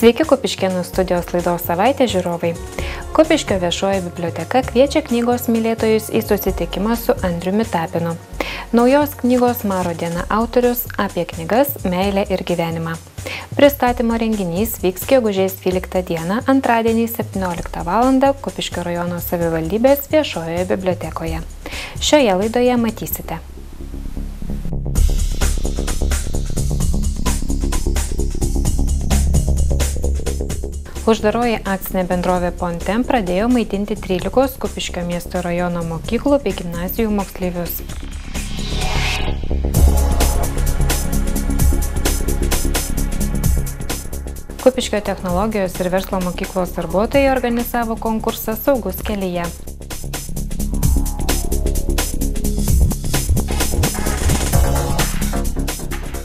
Sveiki Kupiškėnų studijos laidos savaitė žiūrovai. Kupiškio viešoji biblioteka kviečia knygos mylėtojus į susitikimą su Andriumi Tapinu. Naujos knygos Maro diena autorius apie knygas, meilę ir gyvenimą. Pristatymo renginys vyks gegužės 12 dieną antradienį 17 val. Kupiškio rajono savivaldybės viešojoje bibliotekoje. Šioje laidoje matysite. Uždaroji akcinė bendrovė PONTEM pradėjo maitinti 13 Kupiškio miesto rajono mokyklų bei gimnazijų moksleivius. Kupiškio technologijos ir verslo mokyklos darbuotojai organizavo konkursą Saugus kelyje.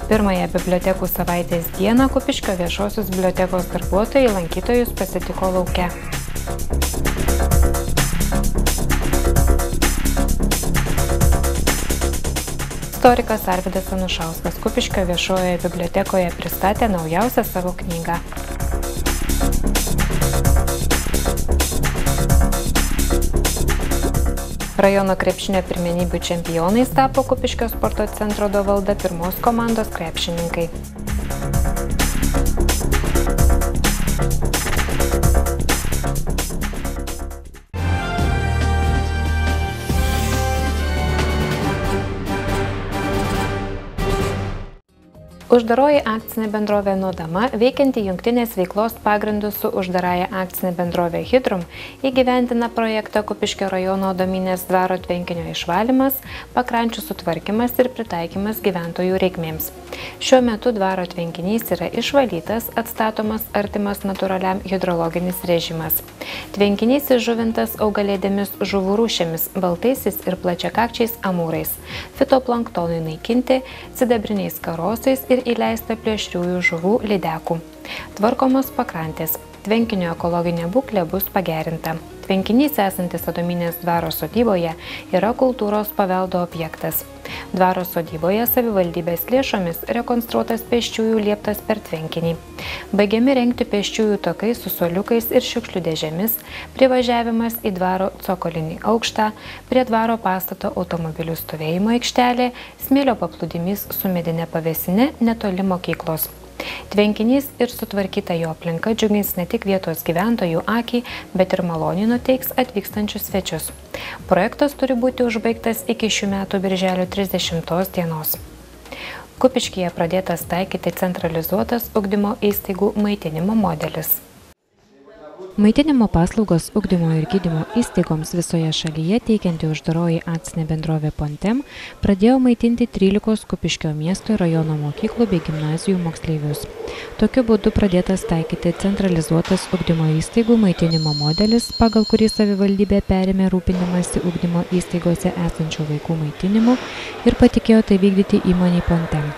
Pirmąją bibliotekų savaitės dieną Kupiškio viešosios bibliotekos darbuotojai lankytojus pasitiko lauke. Istorikas Arvydas Anušauskas Kupiškio viešojoje bibliotekoje pristatė naujausią savo knygą. Rajono krepšinio pirmenybių čempionais tapo Kupiškio sporto centro Dovalda pirmos komandos krepšininkai. Uždaroji akcinė bendrovė Nuodama, veikianti jungtinės veiklos pagrindų su uždarąja akcinė bendrovė Hidrum, įgyvendina projektą Kupiškio rajono Dominės dvaro tvenkinio išvalymas, pakrančių sutvarkymas ir pritaikymas gyventojų reikmėms. Šiuo metu dvaro tvenkinys yra išvalytas, atstatomas artimas natūraliam hidrologinis režimas. Tvenkinys įžuvintas augalėdėmis žuvų rūšėmis, baltaisiais ir plačiakakčiais amūrais, fitoplanktonui naikinti, sidabriniais karosais ir įleista plėšriųjų žuvų lydekų. Tvarkomos pakrantės. Tvenkinio ekologinė būklė bus pagerinta. Tvenkinys esantis Adominės dvaro sodyboje yra kultūros paveldo objektas. Dvaro sodyboje savivaldybės lėšomis rekonstruotas pėsčiųjų lieptas per tvenkinį. Baigiami rengti pėsčiųjų takai su suoliukais ir šiukšlių dėžėmis, privažiavimas į dvaro cokolinį aukštą, prie dvaro pastato automobilių stovėjimo aikštelė, smėlio paplūdimys su medine pavėsine netoli mokyklos. Tvenkinys ir sutvarkyta jo aplinka džiugins ne tik vietos gyventojų akį, bet ir maloniai nuteiks atvykstančius svečius. Projektas turi būti užbaigtas iki šių metų birželio 30 dienos. Kupiškyje pradėtas taikyti centralizuotas ugdymo įstaigų maitinimo modelis. Maitinimo paslaugos ugdymo ir gydymo įstaigoms visoje šalyje teikianti uždaroji akcinė bendrovė PONTEM pradėjo maitinti 13 Kupiškio miesto rajono mokyklų bei gimnazijų moksleivius. Tokiu būdu pradėtas taikyti centralizuotas ugdymo įstaigų maitinimo modelis, pagal kurį savivaldybė perėmė rūpinimąsi ugdymo įstaigose esančių vaikų maitinimu ir patikėjo tai vykdyti įmonei PONTEM.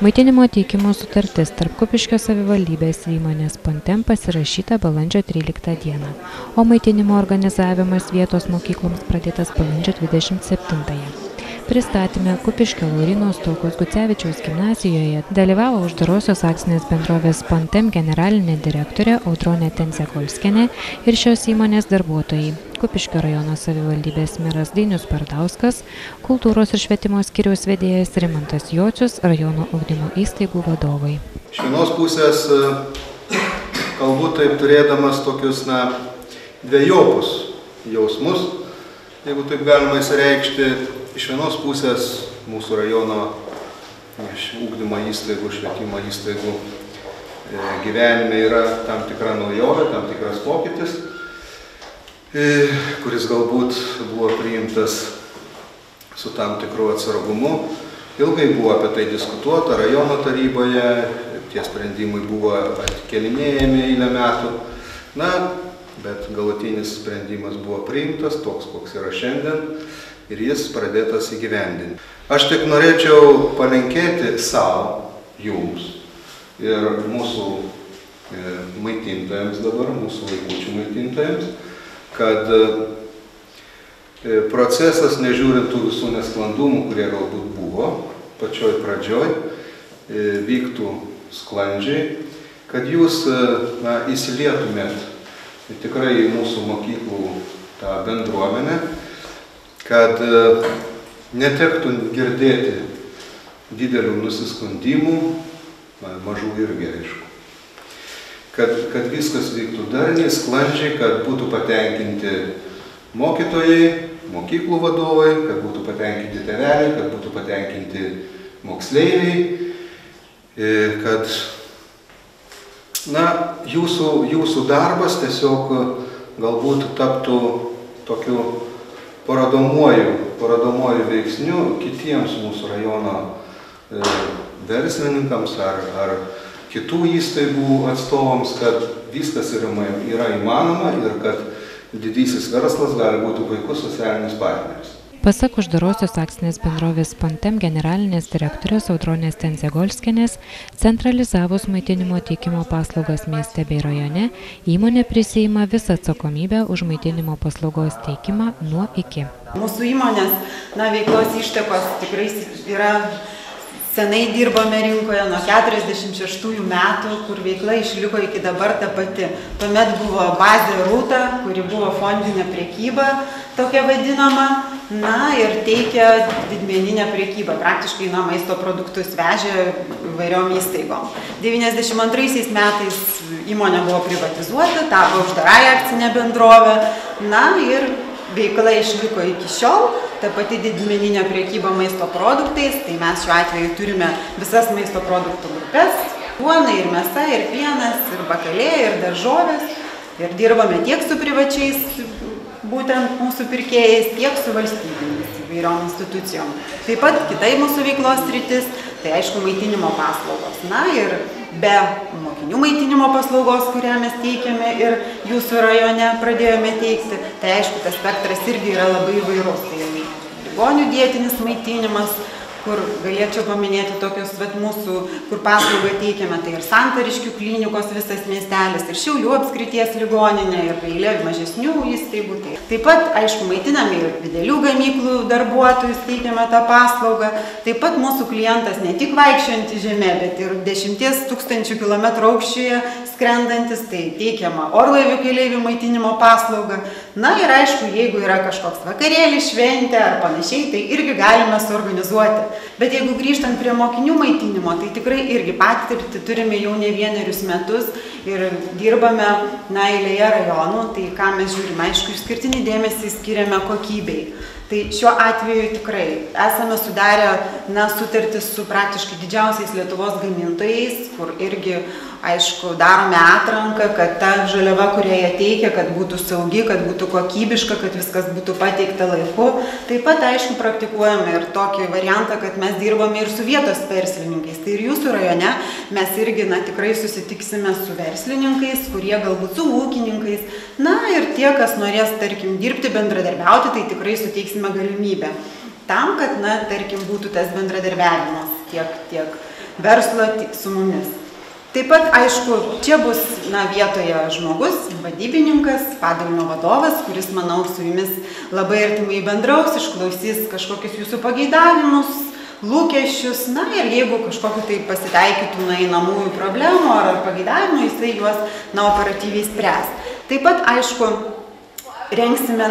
Maitinimo teikimo sutartis tarp Kupiškio savivaldybės ir įmonės PONTEM pasirašyta balandžio 13 dieną, o maitinimo organizavimas vietos mokykloms pradėtas balandžio 27-ąją. Pristatyme Kupiškio Lauryno Staukaus Gucevičiaus gimnazijoje dalyvavo uždarosios akcinės bendrovės PONTEM generalinė direktorė Audronė Tencekolskienė ir šios įmonės darbuotojai. Kupiškio rajono savivaldybės meras Dainius Pardauskas, kultūros ir švietimo skyriaus vedėjas Rimantas Jočius, rajono ugdymo įstaigų vadovai. Iš vienos pusės kalbu taip turėdamas tokius dvejopus jausmus, jeigu taip galima įsireikšti. Iš vienos pusės mūsų rajono ugdymo įstaigų, švietimo įstaigų gyvenime yra tam tikra naujovė, tam tikras pokytis, kuris galbūt buvo priimtas su tam tikru atsargumu. Ilgai buvo apie tai diskutuota rajono taryboje, tie sprendimai buvo atkelinėjami eilę metų. Na, bet galutinis sprendimas buvo priimtas, toks koks yra šiandien, ir jis pradėtas įgyvendinti. Aš tik norėčiau palinkėti savo, jums ir mūsų maitintojams dabar, mūsų vaikučių maitintojams, kad procesas, nežiūrint tų visų nesklandumų, kurie galbūt buvo pačioj pradžioj, vyktų sklandžiai, kad jūs įsilietumėt tikrai į mūsų mokyklų tą bendruomenę, kad netektų girdėti didelių nusiskundimų, mažų irgi aišku. Kad viskas vyktų darniai, sklandžiai, kad būtų patenkinti mokytojai, mokyklų vadovai, kad būtų patenkinti tėveliai, kad būtų patenkinti moksleiviai, kad jūsų darbas tiesiog galbūt taptų tokiu parodomuoju veiksniu kitiems mūsų rajono verslininkams ar kitų įstaigų atstovams, kad viskas yra įmanoma ir kad didysis verslas gali būti puikus socialinis partneris. Pasak uždarosios akcinės bendrovės PONTEM generalinės direktorės Audronės Tencekolskienės, centralizavus maitinimo teikimo paslaugas mieste bei rajone, įmonė prisiima visą atsakomybę už maitinimo paslaugos teikimą nuo iki. Mūsų įmonės veiklos ištakos tikrai yra, senai dirbame rinkoje nuo 46 metų, kur veikla išliko iki dabar ta pati. Tuomet buvo bazė Rūta, kuri buvo fondinė prekyba, tokia vadinama. Na ir teikia didmeninę priekybą, praktiškai maisto produktus vežė įvairiom įstaigom. 1992 metais įmonė buvo privatizuota, tapo uždarąją akcinę bendrovę. Na ir veikla išliko iki šiol, ta pati didmeninė priekyba maisto produktais, tai mes šiuo atveju turime visas maisto produktų grupes, duona ir mėsa, ir pienas, ir bakalė, ir daržovės, ir dirbame tiek su privačiais būtent mūsų pirkėjais, tiek su valstybėmis įvairiom institucijom. Taip pat kitai mūsų veiklos sritis, tai aišku maitinimo paslaugos. Na ir be mokinių maitinimo paslaugos, kurią mes teikiame ir jūsų rajone pradėjome teikti, tai aišku tas spektras irgi yra labai įvairus. Tai ligonių dietinis maitinimas, kur galėčiau paminėti tokius mūsų, kur paslaugą teikiame, tai ir Santariškių klinikos visas miestelis, ir Šiaulių apskrities ligoninė, ir eilė mažesnių įstaigų. Taip pat, aišku, maitiname ir didelių gamyklų darbuotojus, teikiame tą paslaugą. Taip pat mūsų klientas ne tik vaikščiojantį žemę, bet ir 10 000 kilometrų aukščioje skrendantis, tai teikiama orlaivių keleivių maitinimo paslaugą. Na ir aišku, jeigu yra kažkoks vakarėlis, šventė ar panašiai, tai irgi galime suorganizuoti. Bet jeigu grįžtant prie mokinių maitinimo, tai tikrai irgi patirtį turime jau ne vienerius metus ir dirbame eilėje rajonų, tai ką mes žiūrime, aišku, išskirtinį dėmesį skiriame kokybei. Tai šiuo atveju tikrai esame sudarę sutartis su praktiškai didžiausiais Lietuvos gamintojais, kur irgi, aišku, darome atranką, kad ta žaliava, kurią jie teikia, kad būtų saugi, kad būtų kokybiška, kad viskas būtų pateikta laiku. Taip pat, aišku, praktikuojame ir tokį variantą, kad mes dirbame ir su vietos verslininkais. Tai ir jūsų rajone mes irgi tikrai susitiksime su verslininkais, kurie galbūt su ūkininkais. Na ir tie, kas norės, tarkim, dirbti, bendradarbiauti, tai tikrai suteiksime galimybę. Tam, kad, tarkim, būtų tas bendradarbiavimas tiek verslo su mumis. Taip pat, aišku, čia bus vietoje žmogus, vadybininkas, padalinio vadovas, kuris, manau, su jumis labai artimai bendraus, išklausys kažkokius jūsų pageidavimus, lūkesčius, ir jeigu kažkokiu tai pasitaikytų einamųjų problemų ar pageidavimų, jisai juos operatyviai spręs. Taip pat, aišku, rengsime,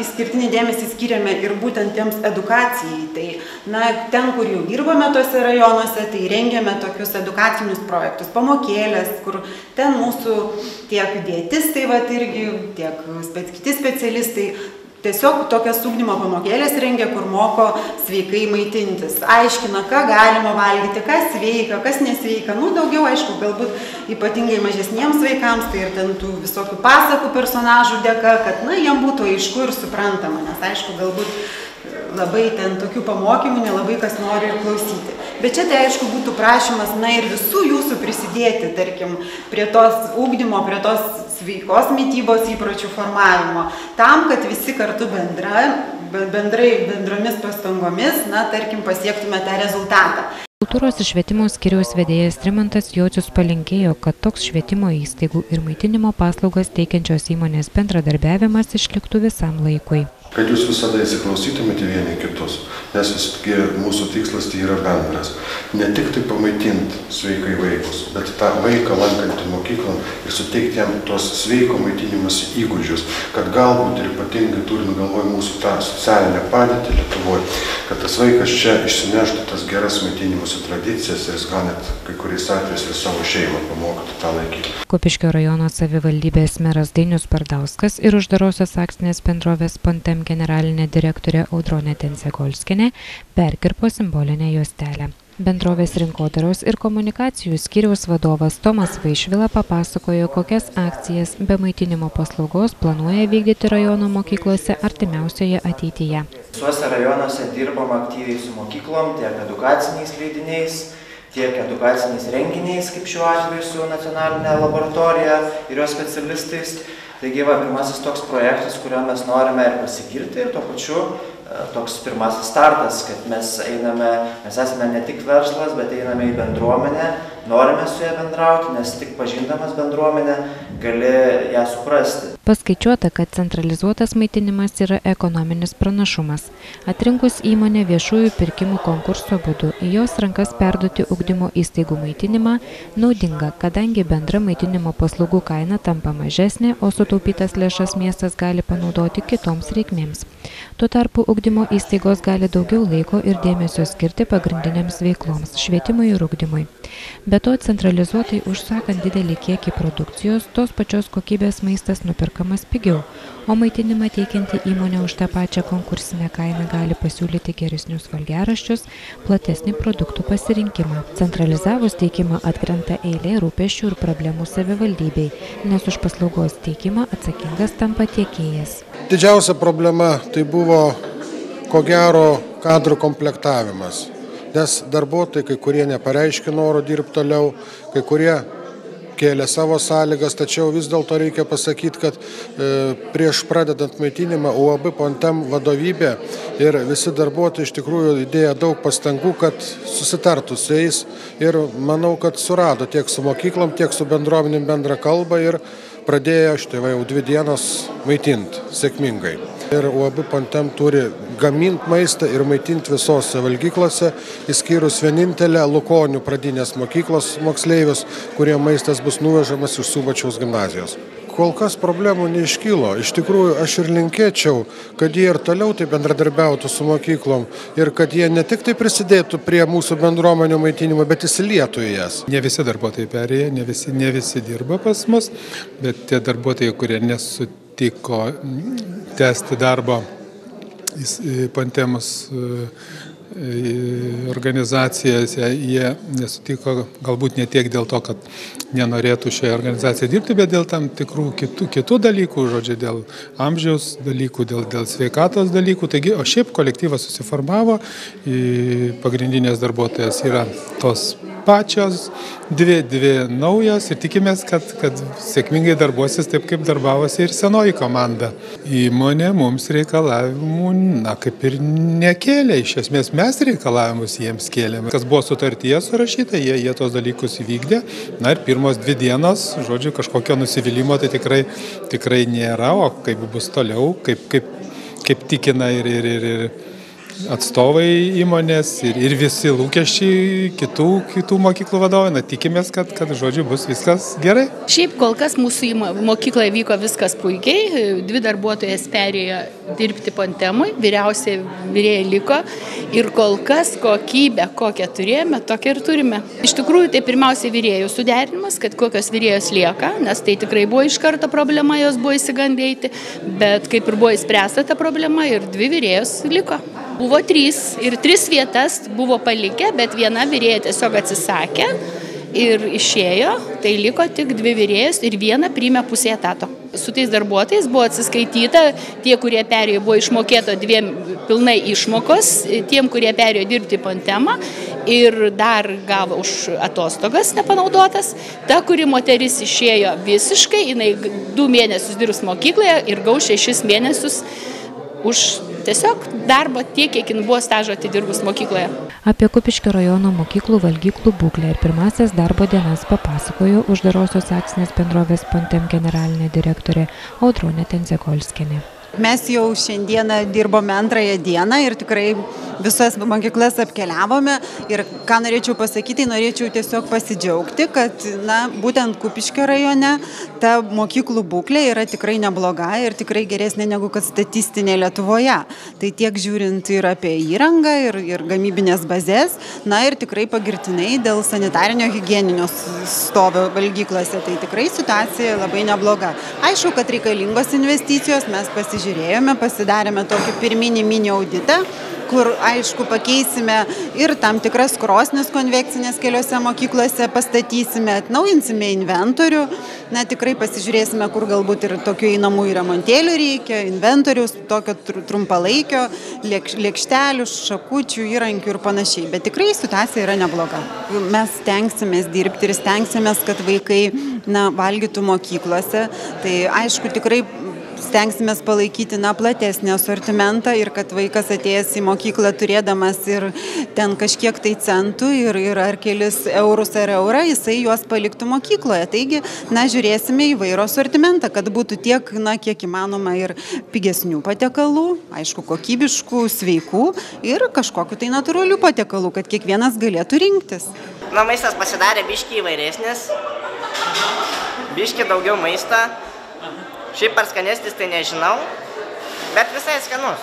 įskirtinį dėmesį skiriame ir būtent tiems edukacijai. Tai, ten, kur jau dirbame tose rajonuose, tai rengiame tokius edukacinius projektus, pamokėlės, kur ten mūsų tiek dietistai, irgi, tiek kiti specialistai, tiesiog tokias ugdymo pamokėlės rengia, kur moko sveikai maitintis. Aiškina, ką galima valgyti, kas sveika, kas nesveika. Daugiau, aišku, galbūt ypatingai mažesniems vaikams, tai ir ten tų visokių pasakų personažų dėka, kad, jam būtų aišku ir suprantama, nes, aišku, galbūt labai ten tokių pamokymų nelabai kas nori ir klausyti. Bet čia tai, aišku, būtų prašymas, ir visų jūsų prisidėti, tarkim, prie tos ugdymo, prie tos sveikos mitybos įpročių formavimo, tam, kad visi kartu bendromis pastangomis, tarkim, pasiektume tą rezultatą. Kultūros ir švietimo skyriaus vedėjas Rimantas Jočius palinkėjo, kad toks švietimo įstaigų ir maitinimo paslaugas teikiančios įmonės bendradarbiavimas išliktų visam laikui. Kad jūs visada įsiklausytumėte vieni kitus, nes visgi mūsų tikslas tai yra bendras. Ne tik tai pamaitinti sveikai vaikus, bet tą vaiką lankantį mokyklą ir suteikti jam tos sveiko maitinimas įgūdžius, kad galbūt ir ypatingai turint galvoj mūsų tą socialinę padėtį Lietuvoje, kad tas vaikas čia išsineštų tas geras maitinimus ir tradicijas ir jis gal net kai kuriais atvejais ir savo šeimą pamokyti tą laikyti. Kupiškio rajono savivaldybės meras Dainius Pardauskas ir uždarosios akcinės bendrovės PONTEM generalinė direktorė Audronė Tencekolskienė perkirpo simbolinę juostelę. Bendrovės rinkodaros ir komunikacijų skyriaus vadovas Tomas Vaišvila papasakojo, kokias akcijas be maitinimo paslaugos planuoja vykdyti rajono mokyklose artimiausioje ateityje. Visuose rajonuose dirbam aktyviai su mokyklom, tiek edukaciniais leidiniais, tiek edukaciniais renginiais, kaip šiuo atveju su nacionalinė laboratorija ir jos specialistais. Taigi, pirmasis toks projektas, kurio mes norime ir pasigirti, ir tuo pačiu toks pirmasis startas, kad mes esame ne tik verslas, bet einame į bendruomenę, norime su ją bendrauti, nes tik pažindamas bendruomenę gali ją suprasti. Paskaičiuota, kad centralizuotas maitinimas yra ekonominis pranašumas. Atrinkus įmonę viešųjų pirkimų konkurso būdu, į jos rankas perduoti ugdymo įstaigų maitinimą naudinga, kadangi bendra maitinimo paslaugų kaina tampa mažesnė, o sutaupytas lėšas miestas gali panaudoti kitoms reikmėms. Tuo tarpu ugdymo įstaigos gali daugiau laiko ir dėmesio skirti pagrindiniams veikloms – švietimui ir ugdymui. Be to, centralizuotai užsakant didelį kiekį produkcijos, tos pačios kokybės maistas nupirkamas pigiau, o maitinimą teikianti įmonė už tą pačią konkursinę kainą gali pasiūlyti geresnius valgiaraščius, platesnį produktų pasirinkimą. Centralizavus teikimą atkrenta eilė rūpesčių ir problemų savivaldybei, nes už paslaugos teikimą atsakingas tampa tiekėjas. Didžiausia problema tai buvo, ko gero, kadrų komplektavimas, nes darbuotojai, kai kurie nepareiškė noro dirbti toliau, kai kurie kėlė savo sąlygas, tačiau vis dėlto reikia pasakyti, kad prieš pradedant maitinimą UAB PONTEM vadovybė ir visi darbuotojai iš tikrųjų įdėjo daug pastangų, kad susitartų su jais ir manau, kad surado tiek su mokyklom, tiek su bendruomenėm bendrą kalbą ir pradėjo štai jau 2 dienos maitinti sėkmingai. Ir UAB PONTEM turi gaminti maistą ir maitinti visose valgyklose, įskyrus vienintelę Lukonių pradinės mokyklos moksleivius, kurie maistas bus nuvežamas iš Subačiaus gimnazijos. Kol kas problemų neiškylo. Iš tikrųjų, aš ir linkėčiau, kad jie ir toliau tai bendradarbiautų su mokyklom ir kad jie ne tik tai prisidėtų prie mūsų bendruomenių maitinimo, bet įsilietų į jas. Ne visi darbuotojai perėję, ne visi dirba pas mus, bet tie darbuotojai, kurie nesutiko tęsti darbo PONTEMUS organizacijose, jie nesutiko galbūt ne tiek dėl to, kad nenorėtų šioje organizacijoje dirbti, bet dėl tam tikrų kitų dalykų, žodžiu, dėl amžiaus dalykų, dėl sveikatos dalykų. Taigi, o šiaip kolektyvas susiformavo, pagrindinės darbuotojas yra tos pačios, dvi naujos ir tikimės, kad sėkmingai darbuosis taip, kaip darbavosi ir senoji komanda. Įmonė mums reikalavimų, kaip ir nekėlė. Iš esmės mes reikalavimus jiems kėlėme. Kas buvo sutartyje surašyta, jie tos dalykus įvykdė. Na ir pirmos 2 dienos, žodžiu, kažkokio nusivylimo tai tikrai nėra, o kaip bus toliau, kaip tikina ir atstovai įmonės ir visi lūkesčiai kitų mokyklų vadovai. Na, tikimės, kad žodžiu bus viskas gerai. Šiaip kol kas mūsų mokykloje vyko viskas puikiai. 2 darbuotojas perėjo dirbti PONTEMui, vyriausiai liko ir kol kas kokybę, kokią turėjome, tokią ir turime. Iš tikrųjų, tai pirmiausiai virėjų suderinimas, kad kokios virėjos lieka, nes tai tikrai buvo iš karto problema, jos buvo įsigandėti, bet kaip ir buvo įspręsta ta problema ir 2 virėjos liko. Buvo 3 ir 3 vietas buvo palikę, bet viena virėja tiesiog atsisakė ir išėjo, tai liko tik 2 virėjos ir viena priėmė pusę etato. Su tais darbuotojais buvo atsiskaityta, tie, kurie perėjo, buvo išmokėto 2 pilnai išmokos, tiem, kurie perėjo dirbti PONTEMą ir dar gavo už atostogas nepanaudotas. Ta, kuri moteris išėjo visiškai, jinai 2 mėnesius dirbs mokykloje ir gau 6 mėnesius už tiesiog darbo tiek, kiek jin buvo stažo atidirbus mokykloje. Apie Kupiškio rajono mokyklų valgyklų būklę ir pirmasias darbo dienas papasakojo uždarosios akcinės bendrovės PONTEM generalinė direktorė Audronė Tencekolskienė. Mes jau šiandieną dirbome antrąją dieną ir tikrai visas mokyklas apkeliavome ir ką norėčiau pasakyti, norėčiau tiesiog pasidžiaugti, kad būtent Kupiškio rajone ta mokyklų būklė yra tikrai nebloga ir tikrai geresnė negu kad statistinė Lietuvoje. Tai tiek žiūrint ir apie įrangą, ir gamybinės bazės, ir tikrai pagirtinai dėl sanitarinio higieninio stovio valgyklose. Tai tikrai situacija labai nebloga. Aišku, kad reikalingos investicijos, mes pasižiūrėjome. Pasidarėme tokį pirminį mini auditą, kur, aišku, pakeisime ir tam tikras krosnis konvekcinės keliose mokyklose, pastatysime, atnaujinsime inventorių, tikrai pasižiūrėsime, kur galbūt ir tokių einamų remontėlių reikia, inventorius, tokio trumpalaikio, lėkštelių, šakučių, įrankių ir panašiai. Bet tikrai situacija yra nebloga. Mes stengsimės dirbti ir stengsimės, kad vaikai valgytų mokyklose. Tai, aišku, tikrai stengsimės palaikyti platesnį asortimentą ir kad vaikas atėjęs į mokyklą turėdamas ir ten kažkiek tai centų ir ar kelis eurus ar eurą, jisai juos paliktų mokykloje. Taigi, žiūrėsime įvairų asortimentą, kad būtų tiek, kiek įmanoma ir pigesnių patiekalų, aišku, kokybiškų, sveikų ir kažkokiu tai natūralių patiekalų, kad kiekvienas galėtų rinktis. Maistas pasidarė biškį įvairesnis, biškį daugiau maistą. Šiaip ar skanestis tai nežinau, bet visai skanus.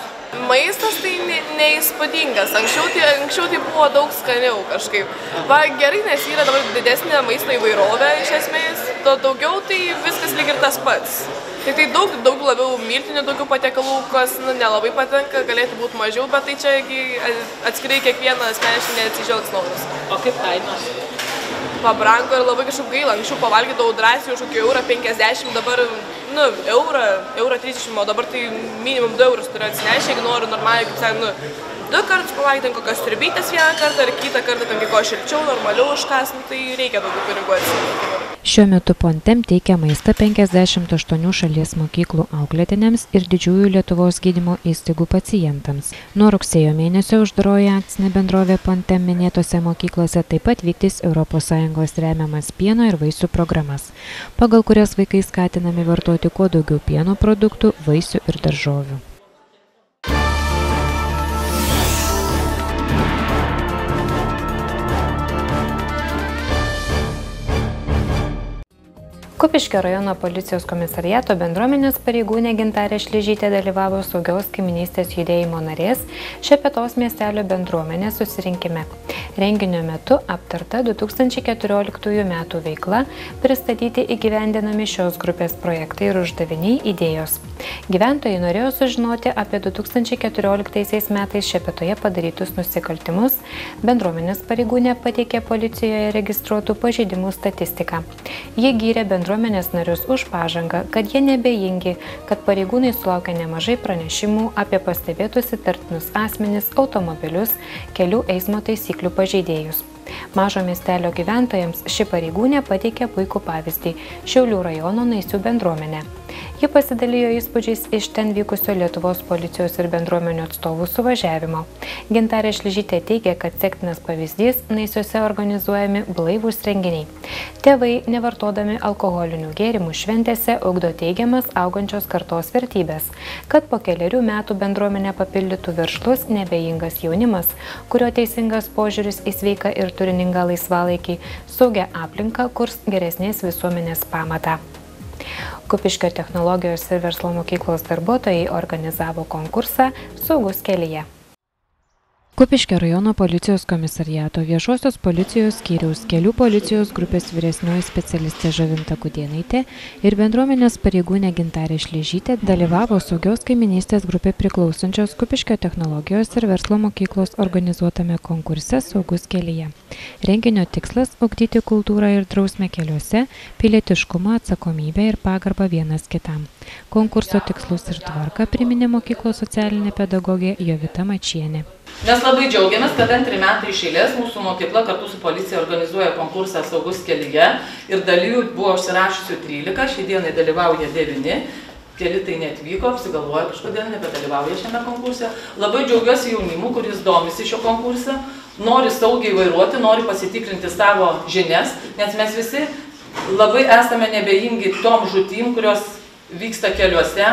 Maistas tai neįspūdingas, anksčiau tai buvo daug skaniau kažkaip. Va gerai, nes yra dabar didesnė maisto įvairovė iš esmės, to daugiau tai viskas lyg ir tas pats. Tai daug labiau miltinių, daugiau patiekalų, kas nelabai patenka, galėtų būti mažiau, bet tai čia atskirai kiekvieną asmeniškai neatsižvelgs naudos. O kaip kainos? Pabrango ir labai kažkaip gaila, anksčiau pavalgydavau drąsiai už kokį €50, dabar €30, o dabar tai minimum €2 turiu atsinešti, jeigu noriu normaliai, kaip sakant, du kartus pavalgyti kokios sriubytės vieną kartą, ar kitą kartą ten kieko šilčiau, normaliau užkas, tai reikia daugiau pinigų atsiminti. Šiuo metu PONTEM teikia maistą 58 šalies mokyklų auklėtiniams ir didžiųjų Lietuvos gydymo įstaigų pacientams. Nuo rugsėjo mėnesio uždaroja akcinė bendrovė PONTEM minėtose mokyklose taip pat vykdys ES remiamas pieno ir vaisių programas, pagal kurias vaikai skatinami vartoti kuo daugiau pieno produktų, vaisių ir daržovių. Kupiškio rajono policijos komisariato bendruomenės pareigūnė Gintarė Šližytė dalyvavo saugios kaiminystės judėjimo narės Šepetos miestelio bendruomenės susirinkime. Renginio metu aptarta 2014 metų veikla, pristatyti įgyvendinami šios grupės projektai ir uždaviniai idėjos. Gyventojai norėjo sužinoti apie 2014 metais Šepetoje padarytus nusikaltimus, bendruomenės pareigūnė pateikė policijoje registruotų pažeidimų statistiką. Jie gyrė bendruomenės narius už pažangą, kad jie neabejingi, kad pareigūnai sulaukia nemažai pranešimų apie pastebėtus įtartinus asmenis, automobilius, kelių eismo taisyklių pažeidėjus. Mažo miestelio gyventojams ši pareigūnė pateikė puikų pavyzdį – Šiaulių rajono Naisių bendruomenė. Ji pasidalijo įspūdžiais iš ten vykusio Lietuvos policijos ir bendruomenių atstovų suvažiavimo. Gintarė Šližytė teigia, kad sektinas pavyzdys Naisiuose organizuojami blaivūs renginiai. Tėvai, nevartodami alkoholinių gėrimų šventėse, ugdo teigiamas augančios kartos vertybės, kad po kelerių metų bendruomenė papildytų verslus neabejingas jaunimas, kurio teisingas požiūris į sveiką ir turiningą laisvalaikį, saugią aplinką, kurs geresnės visuomenės pamatą. Kupiškio technologijos ir verslo mokyklos darbuotojai organizavo konkursą Saugus kelyje. Kupiškio rajono policijos komisariato viešosios policijos skyriaus kelių policijos grupės vyresnioji specialistė Žavinta Kudėnaitė ir bendruomenės pareigūnė Gintarė Šližytė dalyvavo saugios kaiminystės grupė priklausančios Kupiškio technologijos ir verslo mokyklos organizuotame konkurse Saugus kelyje. Renginio tikslas – ugdyti kultūrą ir drausmę keliuose, pilietiškumą, atsakomybę ir pagarbą vienas kitam. Konkurso tikslus ir tvarką priminė mokyklos socialinė pedagogė Jovita Mačienė. Mes labai džiaugiamės, kad antrį metą iš eilės mūsų mokykla kartu su policija organizuoja konkursą Saugus kelyje ir dalyvių buvo užsirašusių 13, šį dieną dalyvauja 9, keli tai neatvyko, apsigalvoja kažkodėl, nebedalyvauja šiame konkurse. Labai džiaugiuosi jaunimu, kuris domisi šio konkurse, nori saugiai vairuoti, nori pasitikrinti savo žinias, nes mes visi labai esame nebejingi tom žūtim, kurios vyksta keliuose,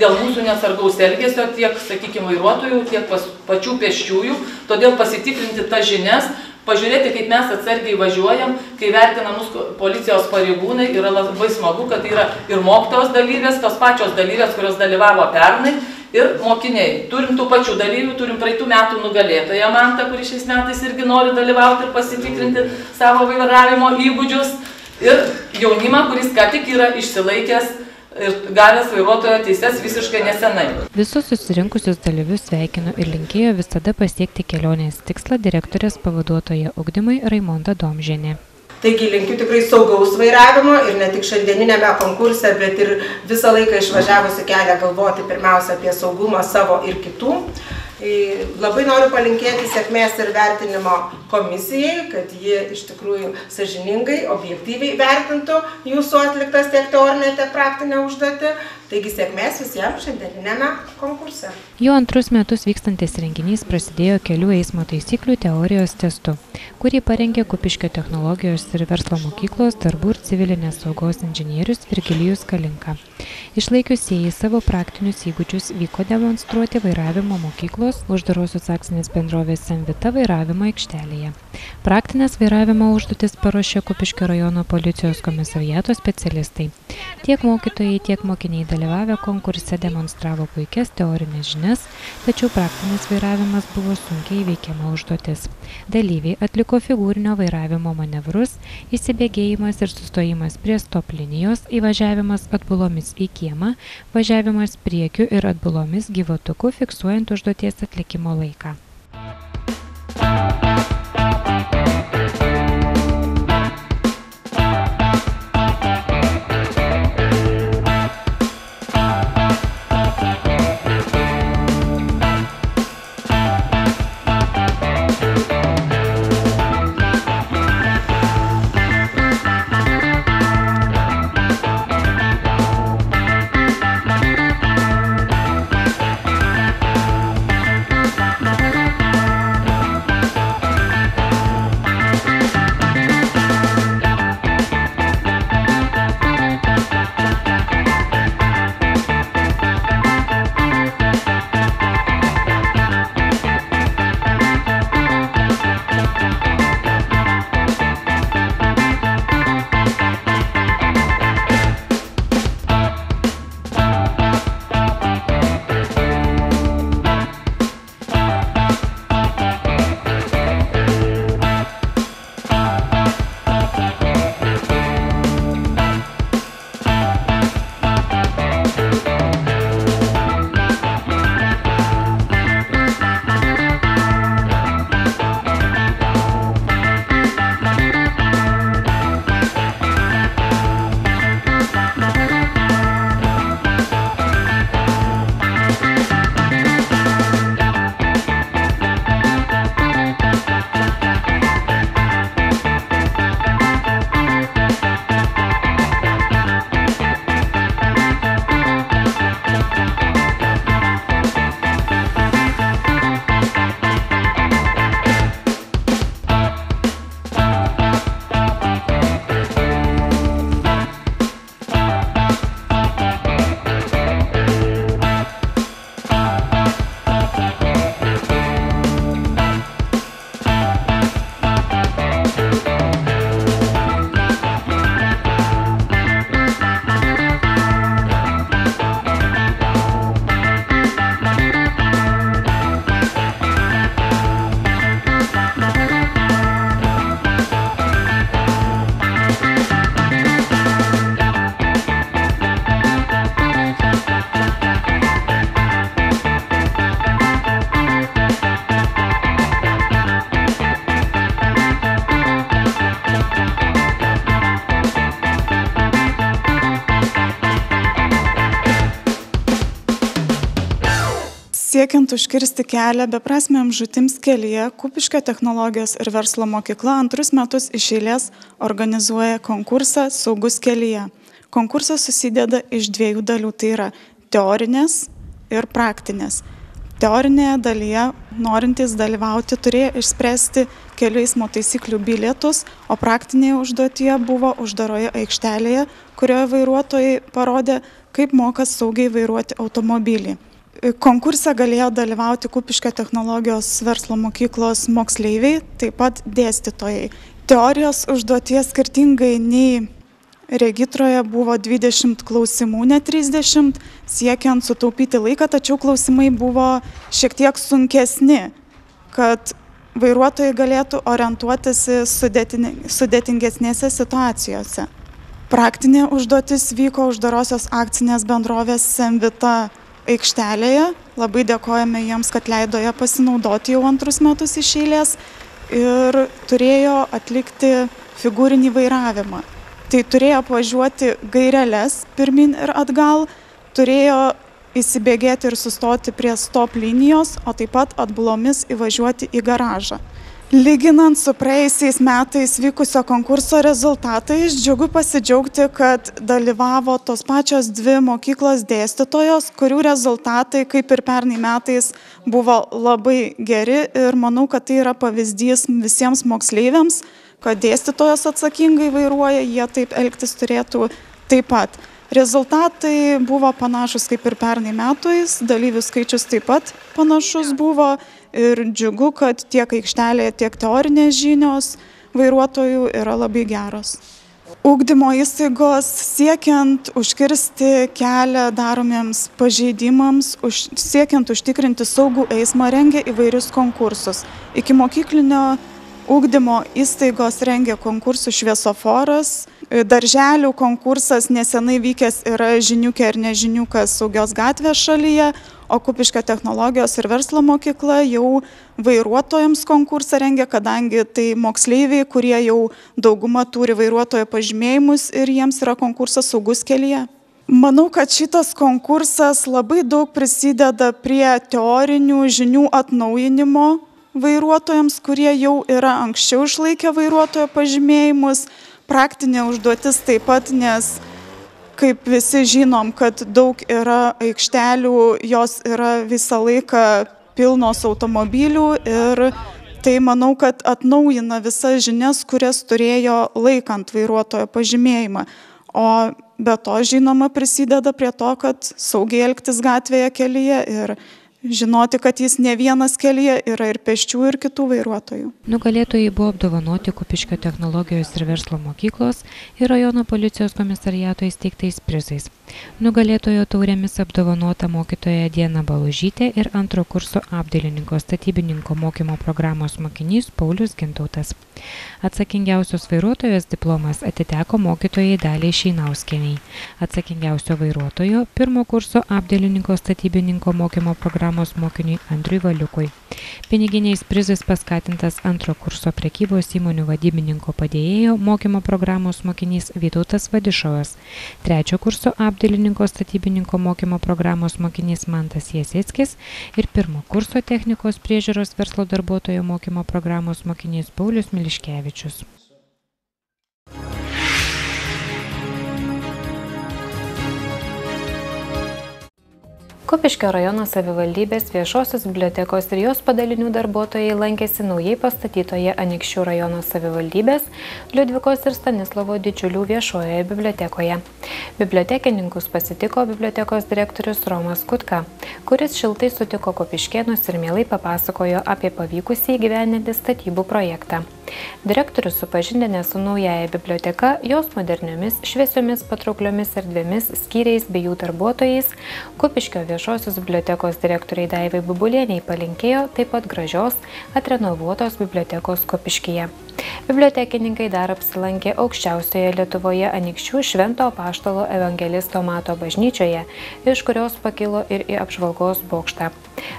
dėl mūsų nesargaus elgesio tiek, sakykime, vairuotojų, tiek pačių pėsčiųjų, todėl pasitikrinti tas žinias, pažiūrėti, kaip mes atsargiai važiuojam, kai vertina mūsų policijos pareigūnai, yra labai smagu, kad yra ir mokytojos dalyvės, tos pačios dalyvės, kurios dalyvavo pernai, ir mokiniai. Turim tų pačių dalyvių, turim praeitų metų nugalėtoją Mantą, kuri šiais metais irgi nori dalyvauti ir pasitikrinti savo vairavimo įgūdžius, ir jaunimą, kuris ką tik yra išsilaikęs ir gavęs vairuotojo teises visiškai nesenai. Visus susirinkusius dalyvius sveikino ir linkėjo visada pasiekti kelionės tikslą direktorės pavaduotoja ugdymui Raimonda Domžienė. Taigi linkiu tikrai saugaus vairavimo ir ne tik šiandieninėme konkurse, bet ir visą laiką išvažiavusi kelią galvoti pirmiausia apie saugumą savo ir kitų. Labai noriu palinkėti sėkmės ir vertinimo komisijai, kad ji iš tikrųjų sąžiningai, objektyviai vertintų jūsų atliktas tiek teorinę, tiek praktinę užduotį. Taigi sėkmės visiems šiandieniniame konkurse. Jo antrus metus vykstantis renginys prasidėjo kelių eismo taisyklių teorijos testu, kurį parengė Kupiškio technologijos ir verslo mokyklos darbų ir civilinės saugos inžinierius Virgilijus Kalinka. Išlaikiusieji savo praktinius įgūdžius vyko demonstruoti vairavimo mokyklos uždarosios akcinės bendrovės Semvita vairavimo aikštelėje. Praktinės vairavimo užduotis paruošė Kupiškio rajono policijos komisariato specialistai. Tiek mokytojai, tiek mokiniai dalyvavę konkurse demonstravo puikias teorinės žinias, tačiau praktinis vairavimas buvo sunkiai įveikiama užduotis. Dalyviai atliko figūrinio vairavimo manevrus, įsibėgėjimas ir sustojimas prie stop linijos, įvažiavimas atbulomis į kiemą, važiavimas priekiu ir atbulomis gyvatuku fiksuojant užduoties atlikimo laiką. Siekiant užkirsti kelią beprasmiam žūtims kelyje, Kupiškio technologijos ir verslo mokykla antrus metus iš eilės organizuoja konkursą Saugus kelyje. Konkursas susideda iš dviejų dalių, tai yra teorinės ir praktinės. Teorinėje dalyje norintys dalyvauti turėjo išspręsti kelių eismo taisyklių bilietus, o praktinėje užduotyje buvo uždaroje aikštelėje, kurioje vairuotojai parodė kaip moka saugiai vairuoti automobilį. Konkurse galėjo dalyvauti Kupiškio technologijos verslo mokyklos moksleiviai, taip pat dėstytojai. Teorijos užduoties skirtingai nei regitroje buvo 20 klausimų, ne 30, siekiant sutaupyti laiką, tačiau klausimai buvo šiek tiek sunkesni, kad vairuotojai galėtų orientuotis sudėtingesnėse situacijose. Praktinė užduotis vyko uždarosios akcinės bendrovės Semvita aikštelėje. Labai dėkojame jiems, kad leido ją pasinaudoti jau antrus metus iš eilės ir turėjo atlikti figūrinį vairavimą. Tai turėjo apvažiuoti gaireles pirmin ir atgal, turėjo įsibėgėti ir sustoti prie stop linijos, o taip pat atbulomis įvažiuoti į garažą. Lyginant su praeisiais metais vykusio konkurso rezultatais, džiugu pasidžiaugti, kad dalyvavo tos pačios dvi mokyklos dėstytojos, kurių rezultatai, kaip ir pernai metais, buvo labai geri ir manau, kad tai yra pavyzdys visiems moksleiviams, kad dėstytojos atsakingai vairuoja, jie taip elgtis turėtų taip pat. Rezultatai buvo panašus kaip ir pernai metais, dalyvių skaičius taip pat panašus buvo ir džiugu, kad tiek aikštelėje, tiek teorinės žinios vairuotojų yra labai geros. Ugdymo įstaigos siekiant užkirsti kelią daromiems pažeidimams, siekiant užtikrinti saugų eismą, rengia įvairius konkursus. Iki mokyklinio ugdymo įstaigos rengia konkursų šviesoforas, darželių konkursas nesenai vykęs yra Žiniukė ir Nežiniukas Saugios gatvės šalyje, o Kupiškio technologijos ir verslo mokykla jau vairuotojams konkursą rengia, kadangi tai moksleiviai, kurie jau dauguma turi vairuotojo pažymėjimus ir jiems yra konkursas Saugus kelyje. Manau, kad šitas konkursas labai daug prisideda prie teorinių žinių atnaujinimo vairuotojams, kurie jau yra anksčiau išlaikę vairuotojo pažymėjimus. Praktinė užduotis taip pat, nes kaip visi žinom, kad daug yra aikštelių, jos yra visą laiką pilnos automobilių ir tai manau, kad atnaujina visas žinias, kurias turėjo laikant vairuotojo pažymėjimą. O be to, žinoma, prisideda prie to, kad saugiai elgtis gatvėje, kelyje ir žinoti, kad jis ne vienas kelyje, yra ir pėsčių, ir kitų vairuotojų. Nugalėtojai buvo apdovanoti Kupiškio technologijos ir verslo mokyklos ir rajono policijos komisariato įsteigtais prizais. Nugalėtojo taurėmis apdovanota mokytoja Diana Balužytė ir antro kurso apdailininko statybininko mokymo programos mokinys Paulius Gintautas. Atsakingiausios vairuotojos diplomas atiteko mokytojai Daliai Šeinauskieniai. Atsakingiausio vairuotojo pirmo kurso apdailininko statybininko mokymo programos mokiniui Andriui Valiukui. Piniginiais prizais paskatintas antro kurso prekybos įmonių vadybininko padėjėjo mokymo programos mokinys Vytautas Vadišovas, trečio kurso apdailininko statybininko mokymo programos mokinys Mantas Jasickis ir pirmo kurso technikos priežiūros verslo darbuotojo mokymo programos mokinys Paulius Miliškevičius. Kupiškio rajono savivaldybės viešosios bibliotekos ir jos padalinių darbuotojai lankėsi naujai pastatytoje Anykščių rajono savivaldybės Liudvikos ir Stanislovo Didžiulių viešojoje bibliotekoje. Bibliotekininkus pasitiko bibliotekos direktorius Romas Kutka, kuris šiltai sutiko kupiškėnus ir mielai papasakojo apie pavykusį įgyvendinti statybų projektą. Direktorius supažindinę su naujaja biblioteka, jos moderniomis, šviesiomis, patraukliomis erdvėmis, skyriais bei jų darbuotojais, Kupiškio viešosios bibliotekos direktoriai Daivai Bubulieniai palinkėjo taip pat gražios, atrenovuotos bibliotekos Kupiškyje. Bibliotekininkai dar apsilankė aukščiausioje Lietuvoje Anykščių Švento Apaštalo evangelisto Mato bažnyčioje, iš kurios pakilo ir į apžvalgos bokštą.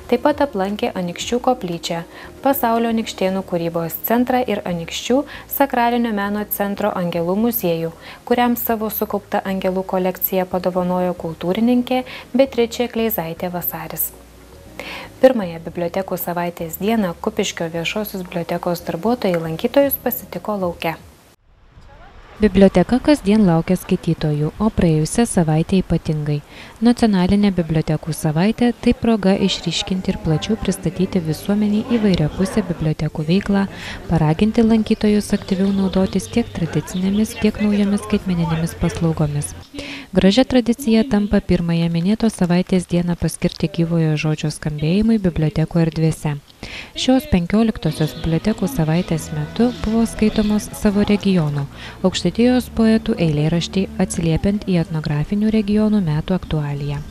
Taip pat aplankė Anykščių koplyčią, Pasaulio anykštėnų kūrybos centrą ir Anykščių sakralinio meno centro Angelų muziejų, kuriam savo sukauptą angelų kolekciją padovanojo kultūrininkė Beatričė Kleizaitė Vasaris. Pirmąją bibliotekų savaitės dieną Kupiškio viešosios bibliotekos darbuotojai lankytojus pasitiko lauke. Biblioteka kasdien laukia skaitytojų, o praėjusią savaitę ypatingai. Nacionalinė bibliotekų savaitė tai proga išryškinti ir plačiau pristatyti visuomenį įvairiapusę bibliotekų veiklą, paraginti lankytojus aktyviau naudotis tiek tradicinėmis, tiek naujomis skaitmeninėmis paslaugomis. Gražia tradicija tampa pirmąją minėto savaitės dieną paskirti gyvojo žodžio skambėjimui bibliotekų erdvėse. Šios 15-osios bibliotekų savaitės metu buvo skaitomos savo regionų, Aukštaitijos poetų eilėraštį atsiliepiant į etnografinių regionų metų aktualiją.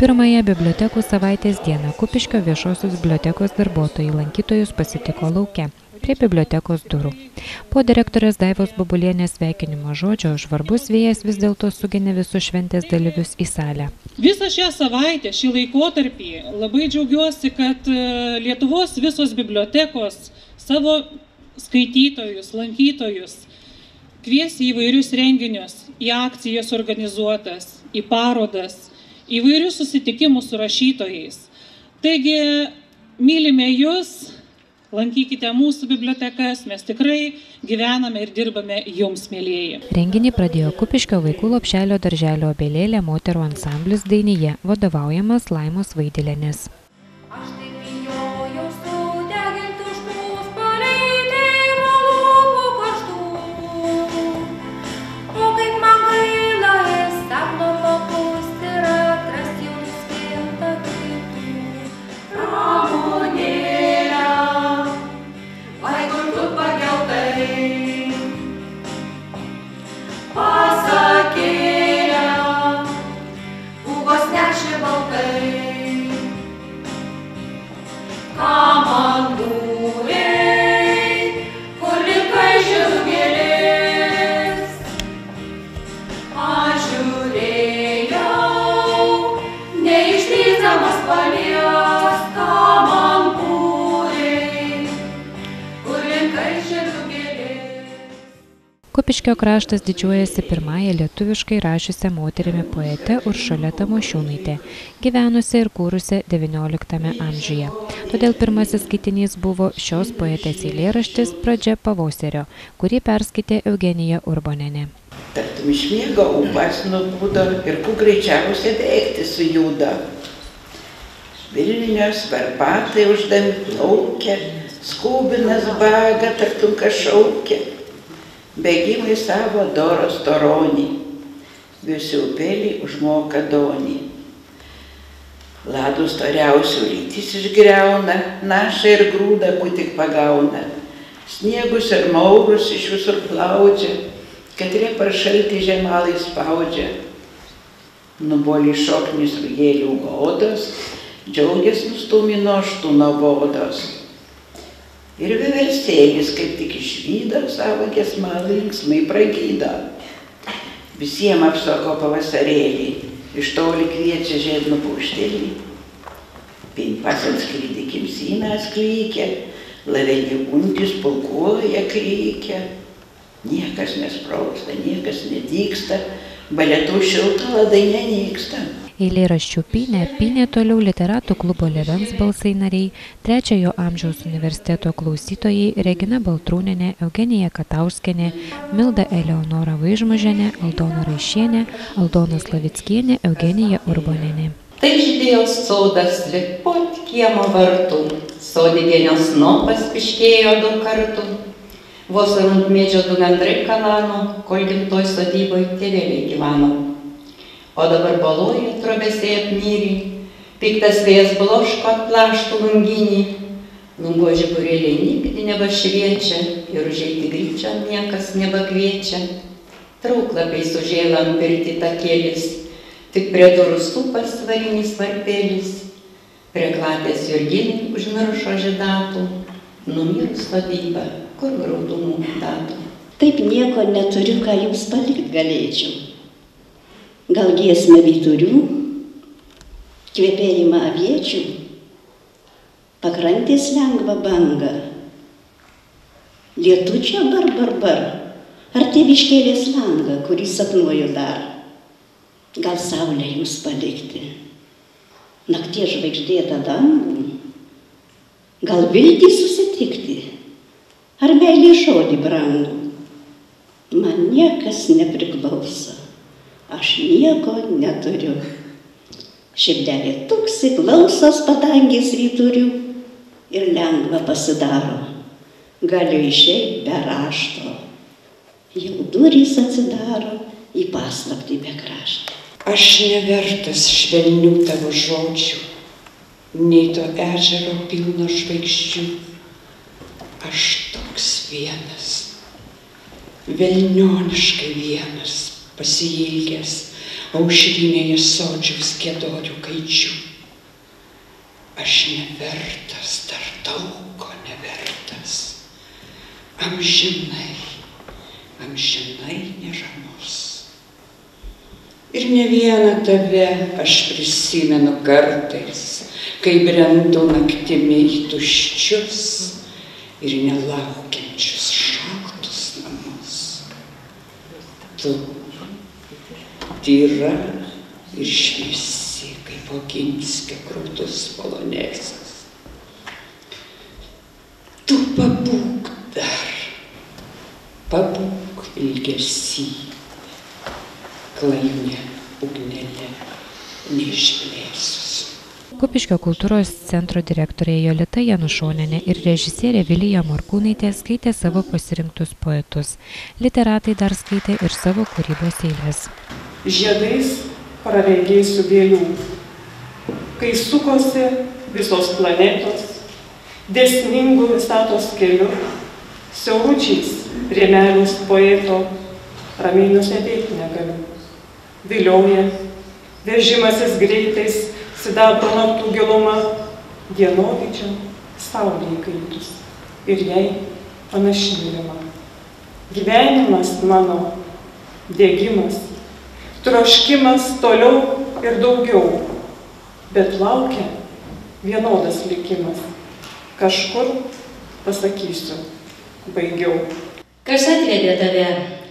Pirmąją bibliotekų savaitės dieną Kupiškio viešosios bibliotekos darbuotojai lankytojus pasitiko lauke, prie bibliotekos durų. Po direktorės Daivos Babulienės sveikinimo žodžio žvarbus vėjas vis dėlto suginė visus šventės dalyvius į salę. Visą šią savaitę, šį laikotarpį labai džiaugiuosi, kad Lietuvos visos bibliotekos savo skaitytojus, lankytojus kvies į įvairius renginius, į akcijas organizuotas, į parodas, įvairius susitikimus su rašytojais. Taigi, mylime jūs, lankykite mūsų bibliotekas, mes tikrai gyvename ir dirbame jums, mėlieji. Renginį pradėjo Kupiškio vaikų lopšelio darželio Obelėlė moterų ansamblis Dainija, vadovaujamas Laimos Vaidilėnės. Kupiškio kraštas didžiuojasi pirmąją lietuviškai rašiusią moterimi poetę Uršulę Mošiūnaitę, gyvenusią ir kūrusią XIX amžiuje. Todėl pirmasis skaitinys buvo šios poetės eilėraštis Pradžia pavasario, kurį perskaitė Eugenija Urbonenė. Tartum išmėga upas nubūda ir kuo greičiausiai veikti sujuda. Vilnius varpatai uždami plaukia, skubinas baga tartum kašaukia. Bėgimai savo doros toronį, visi upelį užmoka donį. Ladus toriausių rytis išgriauna, naša ir grūda, ku tik pagauna. Sniegus ir maurus iš visur plaudžia, katrie paršalti žemalai spaudžia. Nuboli šoknis rugėlių godos, džiaugės nustumino štuno bodos. Ir viversėlis, kaip tik išvydo, savo giesmą linksmai pragydo. Visiems apsako pavasarėlį, iš toli kviečia žiednų paukštelį. Pimpas atskrydį kimsyną atklykia, lavenį kuntis pulkuoja krykia. Niekas nesproksta, niekas nedyksta, baletų šilta ladai nenyksta. Eilėraščių pynė toliau literatų klubo Levens balsai nariai, trečiojo amžiaus universiteto klausytojai Regina Baltrūnenė, Eugenija Katauskienė, Milda Eleonora Vaižmužienė, Aldona Raišienė, Aldona Slavickienė, Eugenija Urbonenė. Tai žydėjo sodas lyg pod kiemo vartų, sodidienio snopas piškėjo du kartų, vos ant medžio du gandrai kalano, kol gimtoj sodyboj tėveliai gyvano. O dabar baloja trobesiai apmyrį, piktas vėjas bloško atplaštų lunginį, lungo žiburėlė nipidį nebašviečia ir užeiti gryčio niekas nebakviečia. Trauklapiai sužėla ant pirti takėlis, tik prie durų supas varinis varpėlis, prie klatės jurginį užmiršo žydatų, numirus sodybą, kur graudumų datų. Taip nieko neturiu, ką jums palikt galėčiau. Gal giesmę vyturių, kvepėjimą aviečių, pakrantės lengva banga. Lietučia bar bar bar, ar tėviškėlės langą, kurį sapnuoju dar. Gal saulę jums palikti, naktie žvaigždėtą dangų, gal viltį susitikti, ar meilė žodį brangų. Man niekas nepriklauso, aš nieko neturiu. Širdelė tuksi, klausos padangės ryturių ir lengva pasidaro, galiu išeiti be rašto. Jau durys atsidaro į paslaptį be krašto. Aš nevertas švelnių tavo žodžių, nei to ežero pilno žvaigždžių. Aš toks vienas, velnioniškai vienas, pasiilgęs aušrinėje sodžiaus giedorių kaičių. Aš nevertas, dar daug ko nevertas, amžinai neramus. Ir ne vieną tave aš prisimenu kartais, kai brendu naktimi į tuščius ir nelaukiančius šaltus namus. Tu tyra ir šviesi, kaip Oginskio krūtus polonezas. Tu pabūk dar, pabūk ilgesį, klainė ugnelė neišblėsus. Kupiškio kultūros centro direktorė Jolita Janušonienė ir režisierė Vilija Morkūnaitė skaitė savo pasirinktus poetus. Literatai dar skaitė ir savo kūrybos eilės. Žiedais prarengiai su vėlių, kai sukosi visos planetos, dėsningų visatos keliu, siauručiais rėmelius poeto, ramiai nušlepėti negaliu. Vilioja, vežimasis greitais, sidabro naktų giluma, dienovidžio saulė įkaitus ir jai panaši Rima. Gyvenimas mano, dėgymas, troškimas toliau ir daugiau, bet laukia vienodas likimas. Kažkur pasakysiu, baigiau. Kas atvedė tave,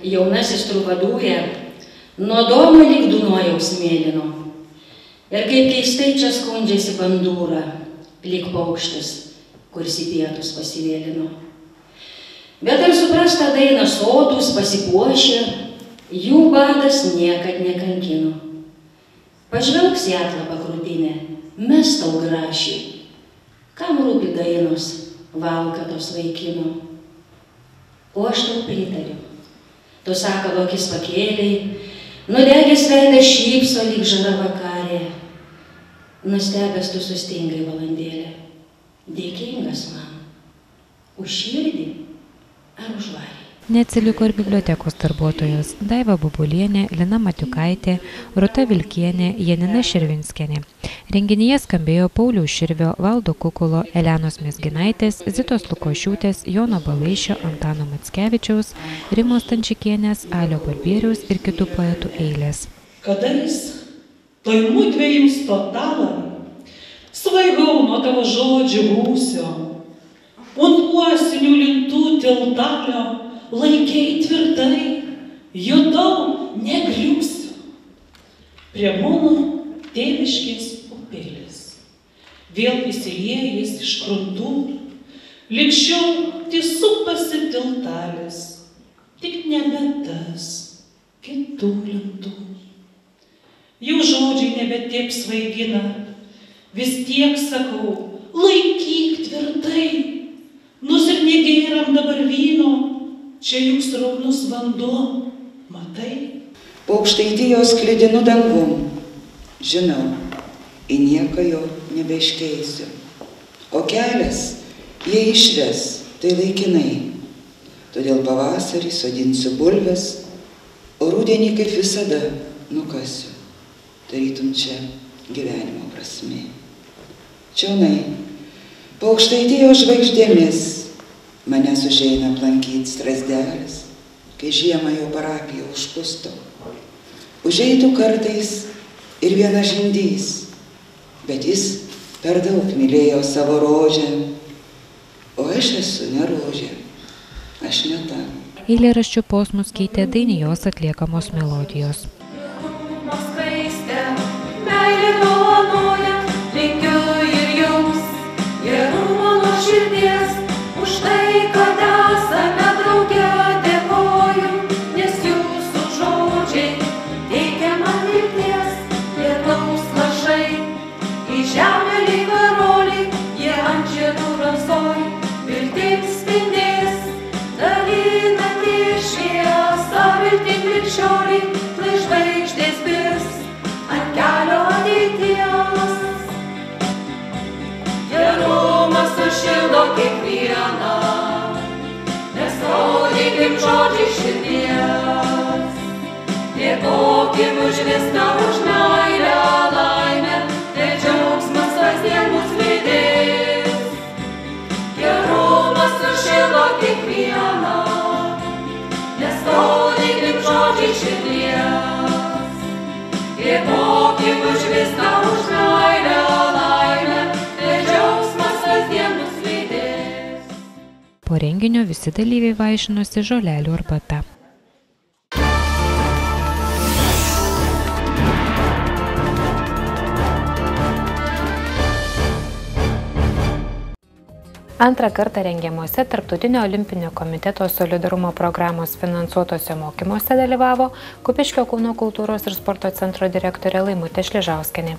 jaunasis trubadūrė, nuo domų lyg Dunojaus mėlyno. Ir kaip keistai čia skundžiasi bandūra, lyg paukštis, kuris į pietus pasivėlino. Bet ar suprasta daina sotus pasipuošė, jų badas niekad nekankino. Pažvelgs į atlapą krūtinę, mes tau grašį, kam rūpi dainos valkatos vaikino. O aš tau pritariu, tu sakalo akis pakėliai, nudegęs veidą šypso lyg žara vakarė. Nustebęs tu sustingai valandėlę, dėkingas man, už širdį ar už varį. Neatsiliko ir bibliotekos darbuotojos Daiva Bubulienė, Lina Matiukaitė, Ruta Vilkienė, Janina Širvinskienė. Renginyje skambėjo Pauliaus Širvio, Valdo Kukulo, Elenos Mėsginaitės, Zitos Lukošiūtės, Jono Balaičio, Antano Mackevičiaus, Rimos Tančikienės, Alio Barbieriaus ir kitų poetų eilės. Kada jis toimų dviejims totalą, svaigau nuo tavo žodžių gūsio, un uosinių lintų tiltalio, laikiai tvirtai, judau, negriusiu. Prie mano tėviškės upėlės, vėl įsiliejęs iš kruntų, likščiau tiesų pasitiltalės, tik nebetas kitų lintų. Jau žodžiai nebetiek svaigina, vis tiek sakau, laikyk tvirtai, nus ir negėram dabar vyno, čia juk sraunus vanduo, matai? Po Aukštaitijos klidinu dangum, žinau, į nieką jau nebeiškeisiu. O kelias, jei išves, tai laikinai. Todėl pavasarį sodinsiu bulves, o rudenį kaip visada nukasiu. Tarytum čia gyvenimo prasmė. Čiaunai, po Aukštaitijos žvaigždėmis mane užeina aplankyti strazdelis, kai žiemą jau parapiją užpusto. Užeitų kartais ir vienas žindys, bet jis per daug mylėjo savo rožę, o aš esu ne rožė, aš ne ta. Eilėraščių posmus keitė dainijos atliekamos melodijos. Kada same drauge dėkoju, nes jų Po renginio visi dalyviai vaišinosi žolelių arbata. Antrą kartą rengiamuose Tarptautinio olimpinio komiteto solidarumo programos finansuotose mokymuose dalyvavo Kupiškio Kauno kultūros ir sporto centro direktorė Laimutė Šližauskėnė.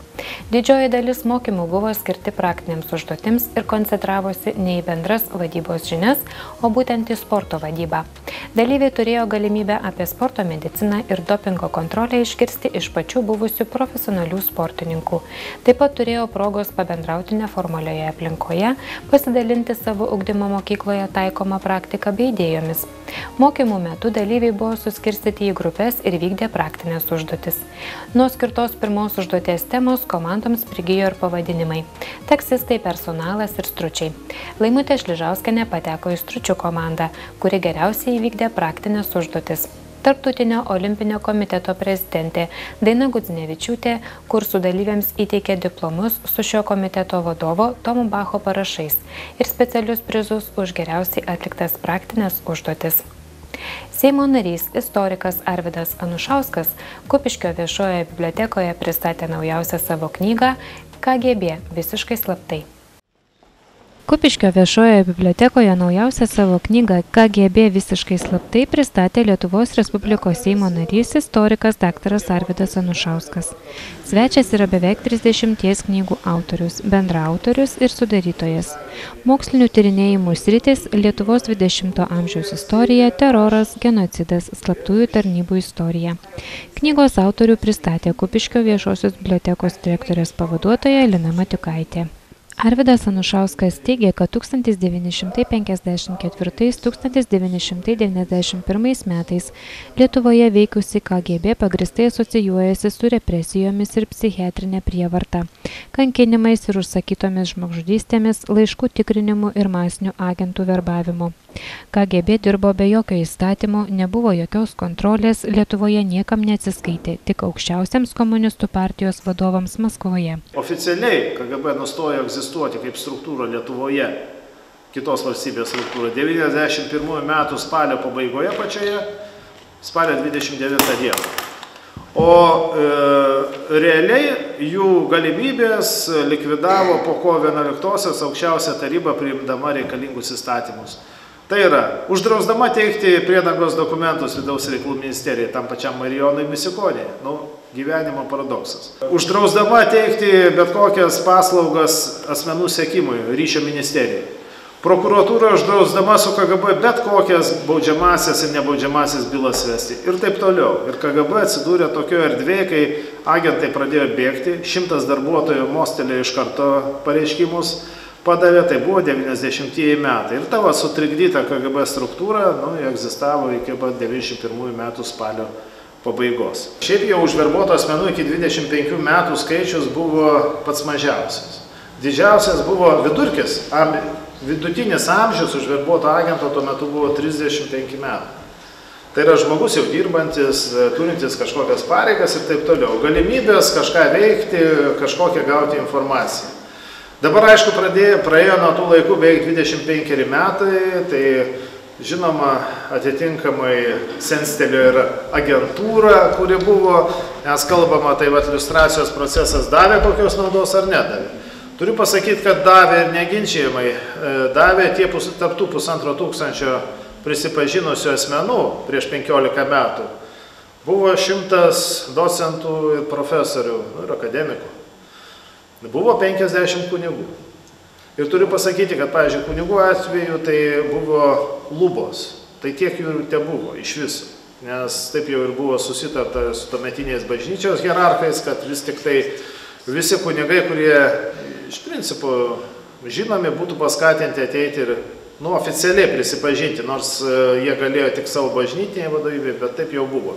Didžioji dalis mokymų buvo skirti praktinėms užduotims ir koncentravosi ne į bendras vadybos žinias, o būtent į sporto vadybą. Dalyviai turėjo galimybę apie sporto mediciną ir dopingo kontrolę išgirsti iš pačių buvusių profesionalių sportininkų. Taip pat turėjo progos pabendrauti neformalioje aplinkoje, pasidalinti savo ugdymo mokykloje taikomą praktiką bei idėjomis. Mokymų metu dalyviai buvo suskirstyti į grupes ir vykdė praktinės užduotis. Nuo skirtos pirmos užduoties temos komandoms prigijo ir pavadinimai – taksistai, personalas ir stručiai. Laimutė Šližauskėnė pateko į stručių komandą, kuri geriausiai įvykdė praktinės užduotis. Tarptautinio olimpinio komiteto prezidentė Daina Gudzinevičiūtė kursų dalyviams įteikė diplomus su šio komiteto vadovo Tomo Bacho parašais ir specialius prizus už geriausiai atliktas praktinės užduotis. Seimo narys istorikas Arvydas Anušauskas Kupiškio viešojoje bibliotekoje pristatė naujausią savo knygą KGB visiškai slaptai. Kupiškio viešojoje bibliotekoje naujausią savo knygą KGB visiškai slaptai pristatė Lietuvos Respublikos Seimo narys istorikas daktaras Arvydas Anušauskas. Svečias yra beveik 30 knygų autorius, bendraautorius ir sudarytojas. Mokslinių tyrinėjimų sritis – Lietuvos 20-ojo amžiaus istorija, teroras, genocidas, slaptųjų tarnybų istorija. Knygos autorių pristatė Kupiškio viešosios bibliotekos direktorės pavaduotoja Elena Mėsginaitė. Arvydas Anušauskas teigia, kad 1954–1991 metais Lietuvoje veikusi KGB pagrįstai asocijuojasi su represijomis ir psichiatrinė prievarta, kankinimais ir užsakytomis žmogžudystėmis, laiškų tikrinimu ir masinių agentų verbavimu. KGB dirbo be jokio įstatymo, nebuvo jokios kontrolės, Lietuvoje niekam neatsiskaitė, tik aukščiausiams komunistų partijos vadovams Maskvoje. Oficialiai KGB nustojo egzistuoti kaip struktūra Lietuvoje, kitos valstybės struktūra. 1991 metų spalio pabaigoje pačioje, spalio 29 dieną. O realiai jų galimybės likvidavo po kovo 11-osios aukščiausia taryba priimdama reikalingus įstatymus. Tai yra, uždrausdama teikti priedangos dokumentus vidaus reikalų ministerijai, tam pačiam Marijonui Misikonė. Nu, gyvenimo paradoksas. Uždrausdama teikti bet kokias paslaugas asmenų sekimui, ryšio ministerijai. Prokuratūra uždrausdama su KGB bet kokias baudžiamasias ir nebaudžiamasias bylas vesti. Ir taip toliau. Ir KGB atsidūrė tokioje erdvėje, kai agentai pradėjo bėgti, 100 darbuotojų mostelė iš karto pareiškimus padavė, tai buvo 90-ieji metai. Ir tavo sutrikdyta KGB struktūra, nu, egzistavo iki 91 metų spalio pabaigos. Šiaip jau užverbuotų asmenų iki 25 metų skaičius buvo pats mažiausias. Didžiausias buvo vidurkis, vidutinis amžius užverbuoto agento tuo metu buvo 35 metų. Tai yra žmogus jau dirbantis, turintis kažkokias pareigas ir taip toliau. Galimybės kažką veikti, kažkokią gauti informaciją. Dabar, aišku, praėjo nuo tų laikų beveik 25 metai, tai žinoma, atitinkamai senstelio ir agentūra, kuri buvo, nes kalbama, tai vat liustracijos procesas davė kokios naudos ar nedavė. Turiu pasakyti, kad davė ir neginčiamai, davė tie tarptų 1,5 tūkstančio prisipažinusių asmenų prieš 15 metų. Buvo 100 docentų ir profesorių ir akademikų. Buvo 50 kunigų. Ir turiu pasakyti, kad, pavyzdžiui, kunigų atveju tai buvo lubos. Tai tiek jų ir tebuvo iš viso. Nes taip jau ir buvo susitarta su tuometiniais bažnyčios hierarchais, kad vis tik tai visi kunigai, kurie iš principo žinomi, būtų paskatinti ateiti ir oficialiai prisipažinti, nors jie galėjo tik savo bažnytinėje vadovybėje, bet taip jau buvo.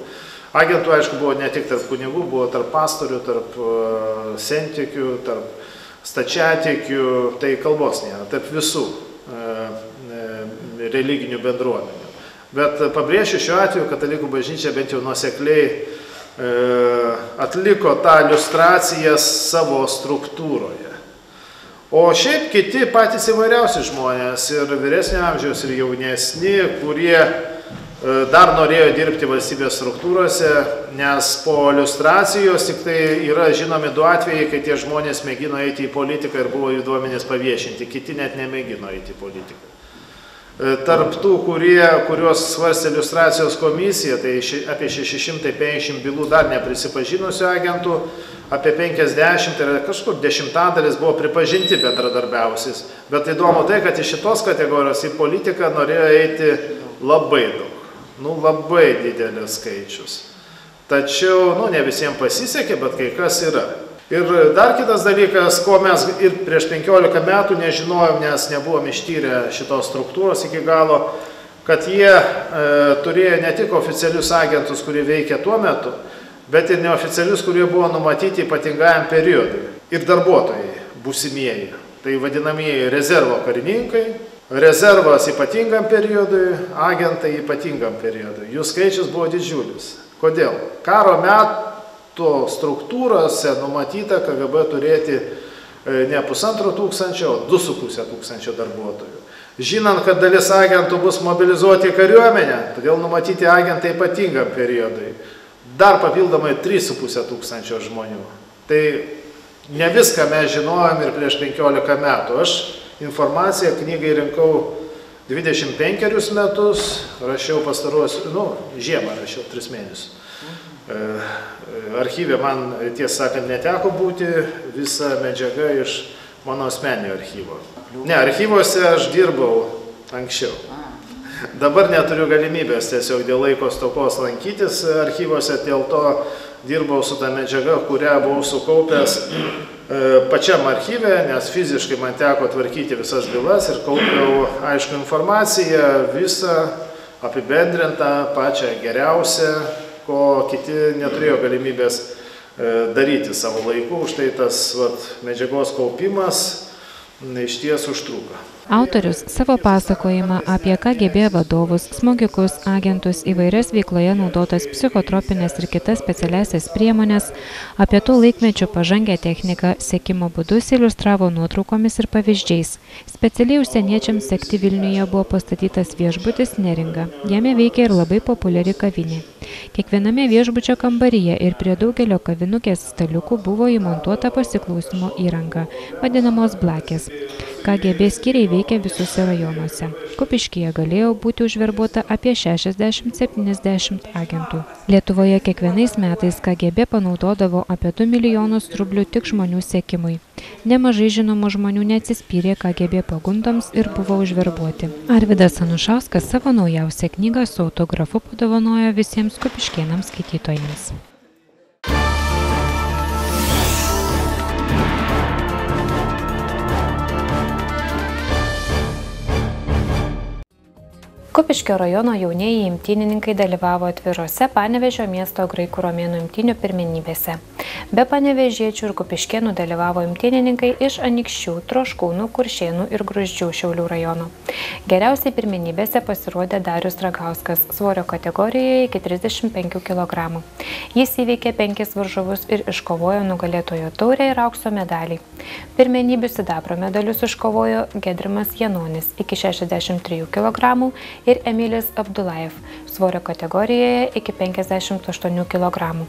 Agentų, aišku, buvo ne tik tarp kunigų, buvo tarp pastorių, tarp sentikių, tarp stačiatikių, tai kalbos nėra, tarp visų religinių bendruomenių. Bet pabrėšiu, šiuo atveju katalikų bažnyčia bent jau nuosekliai atliko tą iliustraciją savo struktūroje. O šiaip kiti patys įvairiausi žmonės, ir vyresnio amžiaus, ir jaunesni, kurie dar norėjo dirbti valstybės struktūrose, nes po iliustracijos tik tai yra žinomi du atvejai, kai tie žmonės mėgino eiti į politiką ir buvo jų duomenys paviešinti, kiti net nemėgino eiti į politiką. Tarp tų, kuriuos svarstė iliustracijos komisija, tai apie 650 bylų dar neprisipažinusių agentų, apie 50, tai yra kažkur 10 buvo pripažinti bendradarbiausiais. Bet įdomu tai, kad iš šitos kategorijos į politiką norėjo eiti labai daug. Labai didelis skaičius. Tačiau, ne visiems pasisekė, bet kai kas yra. Ir dar kitas dalykas, ko mes ir prieš 15 metų nežinojom, nes nebuvom ištyrę šitos struktūros iki galo, kad jie turėjo ne tik oficialius agentus, kurie veikė tuo metu, bet ir neoficialius, kurie buvo numatyti ypatingajam periodui. Ir darbuotojai, būsimieji, tai vadinamieji rezervo karininkai. Rezervas ypatingam periodui, agentai ypatingam periodui. Jų skaičius buvo didžiulis. Kodėl? Karo metų struktūrose numatyta KGB turėti ne 1,5 tūkstančio, o 2,5 tūkstančio darbuotojų. Žinant, kad dalis agentų bus mobilizuoti į kariuomenę, todėl numatyti agentai ypatingam periodui. Dar papildomai 3,5 tūkstančio žmonių. Tai ne viską mes žinojom ir prieš 15 metų. Aš informaciją knygai rinkau 25 metus, rašiau pastaruosius, žiemą rašiau 3 mėnesius. Archyve man, tiesą sakant, neteko būti, visa medžiaga iš mano asmeninio archyvo. Archyvuose aš dirbau anksčiau. Dabar neturiu galimybės tiesiog dėl laiko stokos lankytis archyvuose, dėl to dirbau su ta medžiaga, kurią buvau sukaupęs pačiam archyve, nes fiziškai man teko tvarkyti visas bylas ir kaupiau, aišku, informaciją visą apibendrintą, pačią geriausią, ko kiti neturėjo galimybės daryti savo laiku. Už tai tas medžiagos kaupimas išties užtruko. Autorius savo pasakojimą apie KGB vadovus, smogikus, agentus, įvairias veikloje naudotas psichotropinės ir kitas specialiasias priemonės, apie tų laikmečių pažangę techniką sekimo būdus iliustravo nuotraukomis ir pavyzdžiais. Specialiai užsieniečiams sekti Vilniuje buvo pastatytas viešbutis Neringa. Jame veikia ir labai populiari kavinė. Kiekviename viešbučio kambaryje ir prie daugelio kavinukės staliukų buvo įmontuota pasiklausimo įranga, vadinamos blakės. KGB skyriai veikia visose rajonuose. Kupiškyje galėjo būti užverbuota apie 60–70 agentų. Lietuvoje kiekvienais metais KGB panaudodavo apie 2 milijonus rublių tik žmonių sekimui. Nemažai žinomų žmonių neatsispyrė KGB pagundoms ir buvo užverbuoti. Arvydas Anušauskas savo naujausią knygą su autografu padovanojo visiems kupiškėnams skaitytojams. Kupiškio rajono jaunieji imtynininkai dalyvavo atvirose Panevėžio miesto graikų romėnų imtynių pirmenybėse. Be panevėžiečių ir kupiškėnų dalyvavo imtynininkai iš Anykščių, Troškūnų, Kuršėnų ir Gruzdžių Šiaulių rajonų. Geriausiai pirmenybėse pasirodė Darius Dragauskas svorio kategorijoje iki 35 kg. Jis įveikė 5 varžovus ir iškovojo nugalėtojo taurę ir aukso medalį. Pirmenybių sidabro medalius iškovojo Gedrimas Jenonis iki 63 kg. Ir Emilis Abdullaev svorio kategorijoje iki 58 kg.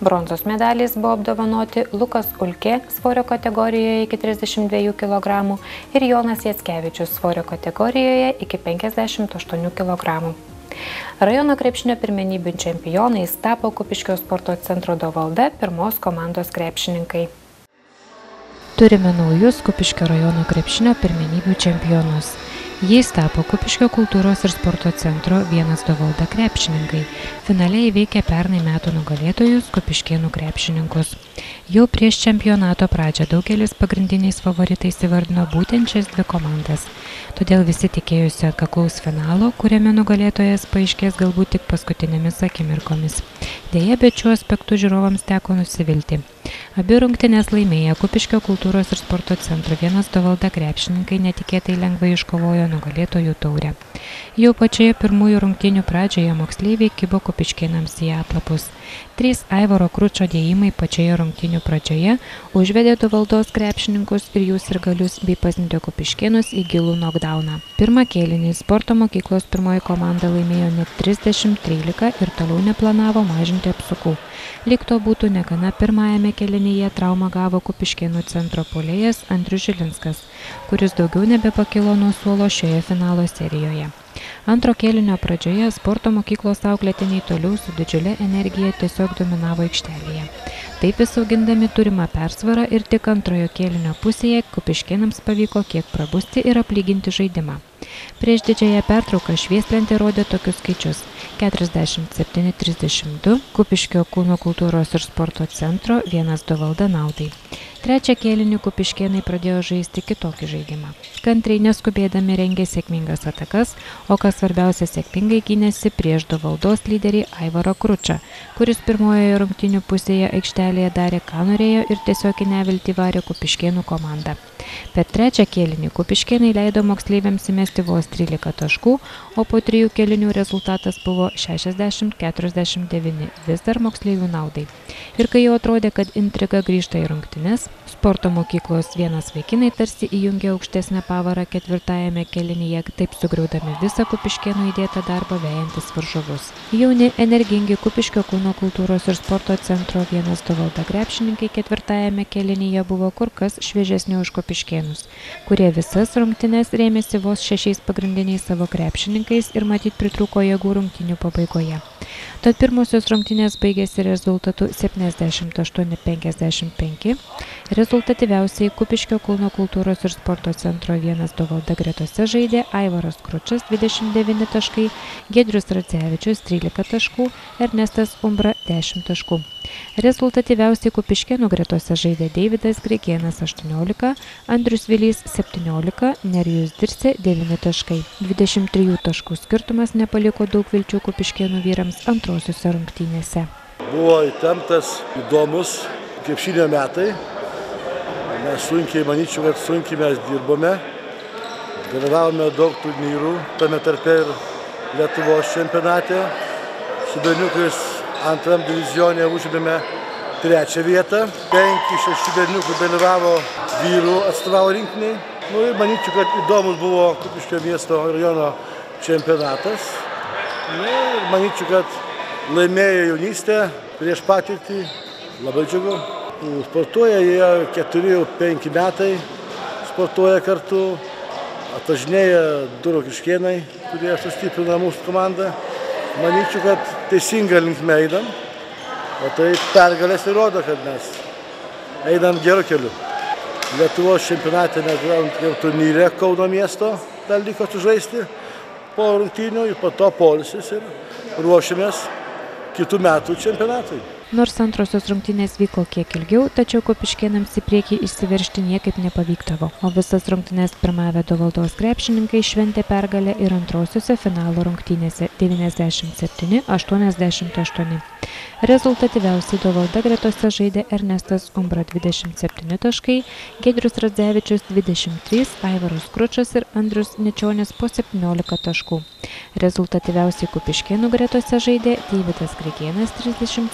Bronzos medaliais buvo apdovanoti Lukas Ulkė svorio kategorijoje iki 32 kg ir Jonas Jackevičius svorio kategorijoje iki 58 kg. Rajono krepšinio pirmenybių čempionais tapo Kupiškio sporto centro Dovalda pirmos komandos krepšininkai. turime naujus Kupiškio rajono krepšinio pirmenybių čempionus. Jais tapo Kupiškio kultūros ir sporto centro vienas Dovalda krepšininkai. Finaliai įveikė pernai metų nugalėtojus Kupiškėnų krepšininkus. Jau prieš čempionato pradžią daugelis pagrindiniais favoritais įvardino būtent šias dvi komandas. Todėl visi tikėjosi atkaklaus finalo, kuriame nugalėtojas paaiškės galbūt tik paskutinėmis akimirkomis. Deja, bet šiuo aspektu žiūrovams teko nusivilti. Abi rungtynes laimėję Kupiškio kultūros ir sporto centro vienas Dovalda krepšininkai netikėtai lengvai iškovojo nugalėtojų taurę. Jau pačioje pirmųjų rungtynių pradžioje moksleiviai kibo kupiškėnams į atlapus. 3 Aivaro Kručio dėjimai pačioje rungtynių pradžioje užvedė Dovaldos krepšininkus ir jų sirgalius bei pasnidė kupiškėnus į gilų knockdowną. Pirmą kėlinį sporto mokyklos pirmoji komanda laimėjo net 30-13 ir toliau neplanavo mažinti apsukų. Lyg to būtų negana, pirmajame kėlinyje traumą gavo Kupiškėnų centro puolėjas Andrius Žilinskas, kuris daugiau nebepakilo nuo suolo šioje finalo serijoje. Antro kėlinio pradžioje sporto mokyklos auklėtiniai toliau su didžiulė energija tiesiog dominavo aikštelėje. Taip įsaugindami turimą persvarą ir tik antrojo kėlinio pusėje kupiškėnams pavyko kiek prabusti ir aplyginti žaidimą. Prieš didžiąją pertrauką švieslentė rodė tokius skaičius – 47-32 Kupiškio kūno kultūros ir sporto centro vienas Dovalda naudai. Trečią kėlinį kupiškėnai pradėjo žaisti kitokį žaidimą. Kantriai neskubėdami rengė sėkmingas atakas, o kas svarbiausia sėkmingai gynėsi prieš Dovaldos lyderį Aivarą Kručą, kuris pirmojoje rungtynių pusėje aikštelėje darė ką norėjo ir tiesiog į neviltį varė kupiškėnų komandą. Per trečią kėlinį kupiškėnai leido moksleiviams įmesti vos 13 taškų, o po trijų kėlinių rezultatas buvo 60-49 vis dar moksleivių naudai. Ir kai jau atrodė, kad intriga grįžta į rungtynes, sporto mokyklos vienas vaikinai tarsi įjungė aukštesnę pavarą ketvirtajame kėlinyje, taip sugriaudami visą kupiškėnų įdėtą darbą vejantis varžovus. Jauni, energingi Kupiškio kūno kultūros ir sporto centro vienas Dovalda krepšininkai ketvirtajame kėlinyje buvo kur kas šviežesni už kupiškėnus, kurie visas rungtynes rėmėsi vos 6 pagrindiniais savo krepšininkais ir matyt pritrūko jėgų rungtynių pabaigoje. Tad pirmosios rungtynės baigėsi rezultatu 78-55. Rezultatyviausiai Kupiškio kūno kultūros ir sporto centro vienas Dovalda gretose žaidė Aivaras Kručas 29 taškai, Giedrius Racevičius 13 taškų, Ernestas Umbra 10 taškų. Rezultatyviausiai Kupiškėnų gretose žaidė Deividas Greikėnas 18, Andrius Vylys 17, Nerijus Dirse 9 taškai. 23 taškų skirtumas nepaliko daug vilčių Kupiškėnų vyrams antrosiuose rungtynėse. Buvo įtemptas, įdomus krepšinio metai. Mes sunkiai, manyčiau, kad sunkiai mes dirbome. Dalyvavome daug turnyrų, tame tarpe ir Lietuvos čempionate. Su berniukais antram divizionė užėmėme 3 vietą. 5-6 berniukų dalyvavo vyrų atstovavo rinkiniai. Nu ir manyčiau, kad įdomus buvo Kupiškio miesto rajono čempionatas. Nu, ir manyčiau, kad laimėjo jaunystę prieš patirtį. Labai džiugu. Sportuoja jie 4-5 metai, sportuoja kartu, atvažinėja du rokiškėnai, kurie sustiprina mūsų komandą. Manyčiau, kad teisingą linkme einam, o tai pergalės įrodo, kad mes einam geru keliu. Lietuvos čempionate mes dalyvavom turnyre Kauno miesto, dar liko sužaisti po rungtynių ir po to poilsis ir ruošimės kitų metų čempionatui. Nors antrosios rungtynės vyko kiek ilgiau, tačiau kupiškėnams į priekį išsiveršti niekaip nepavykdavo, o visas rungtynės pirmavę Dovaldos krepšininkai šventė pergalę ir antrosiose finalo rungtynėse 97-88. Rezultatyviausiai Dovalda gretose žaidė Ernestas Umbra 27 taškai, Giedrius Radzevičius 23, Aivaras Kručas ir Andrius Nečionis po 17 taškų. Rezultatyviausiai kupiškėnų gretose žaidė Deividas Greikėnas 37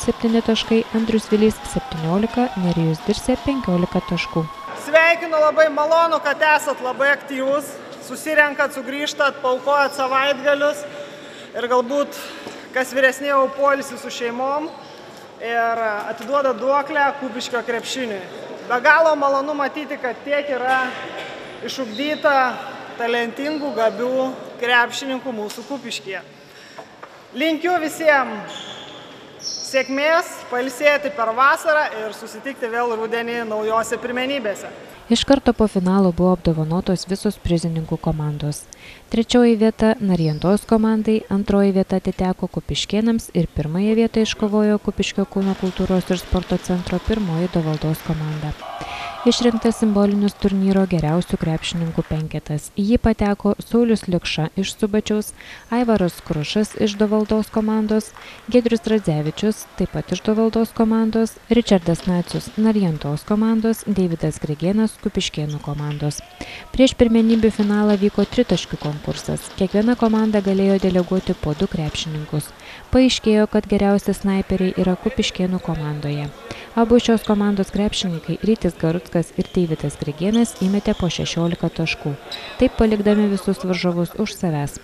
taškai, Andrius Vylys 17, Nerijus Dirse 15 taškų. Sveikinu, labai malonu, kad esat labai aktyvus, susirenkat, sugrįžtat, paukojat savaitgalius ir galbūt kas vyresnė jau poilsi su šeimom ir atiduoda duoklę Kupiškio krepšiniui. Be galo malonu matyti, kad tiek yra išugdyta talentingų, gabių krepšininkų mūsų Kupiškyje. Linkiu visiems sėkmės, pailsėti per vasarą ir susitikti vėl rudenį naujose pirmenybėse. Iš karto po finalo buvo apdovanotos visos prizininkų komandos. Trečioji vieta Narijantos komandai, antroji vieta atiteko kupiškėnams ir pirmąją vietą iškovojo Kupiškio kūno kultūros ir sporto centro pirmoji Dovaldos komanda. Išrinktas simbolinis turnyro geriausių krepšininkų penketas. Į jį pateko Saulius Likša iš Subačiaus, Aivaras Kručius iš Dovaldos komandos, Giedrius Racevičius taip pat iš Dovaldos komandos, Ričardas Nacius Narijantos komandos, Deividas Greikėnas Kupiškėnų komandos. Prieš pirmenybių finalą vyko tritaškių konkursas. Kiekviena komanda galėjo deleguoti po 2 krepšininkus. Paaiškėjo, kad geriausi snaiperiai yra Kupiškėnų komandoje. Abu šios komandos krepšininkai Rytis Garuckas ir Deividas Greikėnas įmetė po 16 taškų, taip palikdami visus varžovus už savęs.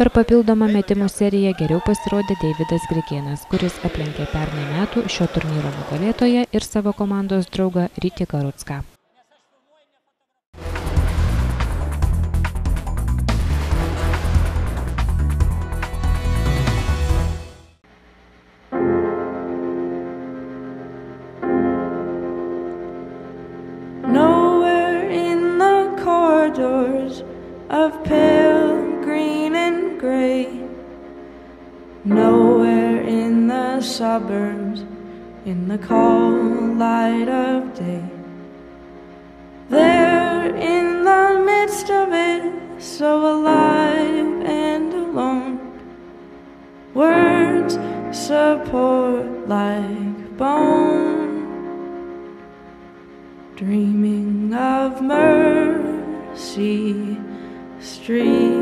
Per papildomą metimų seriją geriau pasirodė Deividas Greikėnas, kuris aplenkė pernai metų šio turnyro nugalėtoją ir savo komandos draugą Rytį Garucką. Of pale green and gray, nowhere in the suburbs, in the cold light of day, there in the midst of it, so alive and alone, words support like bone, dreaming of murder Sea Street.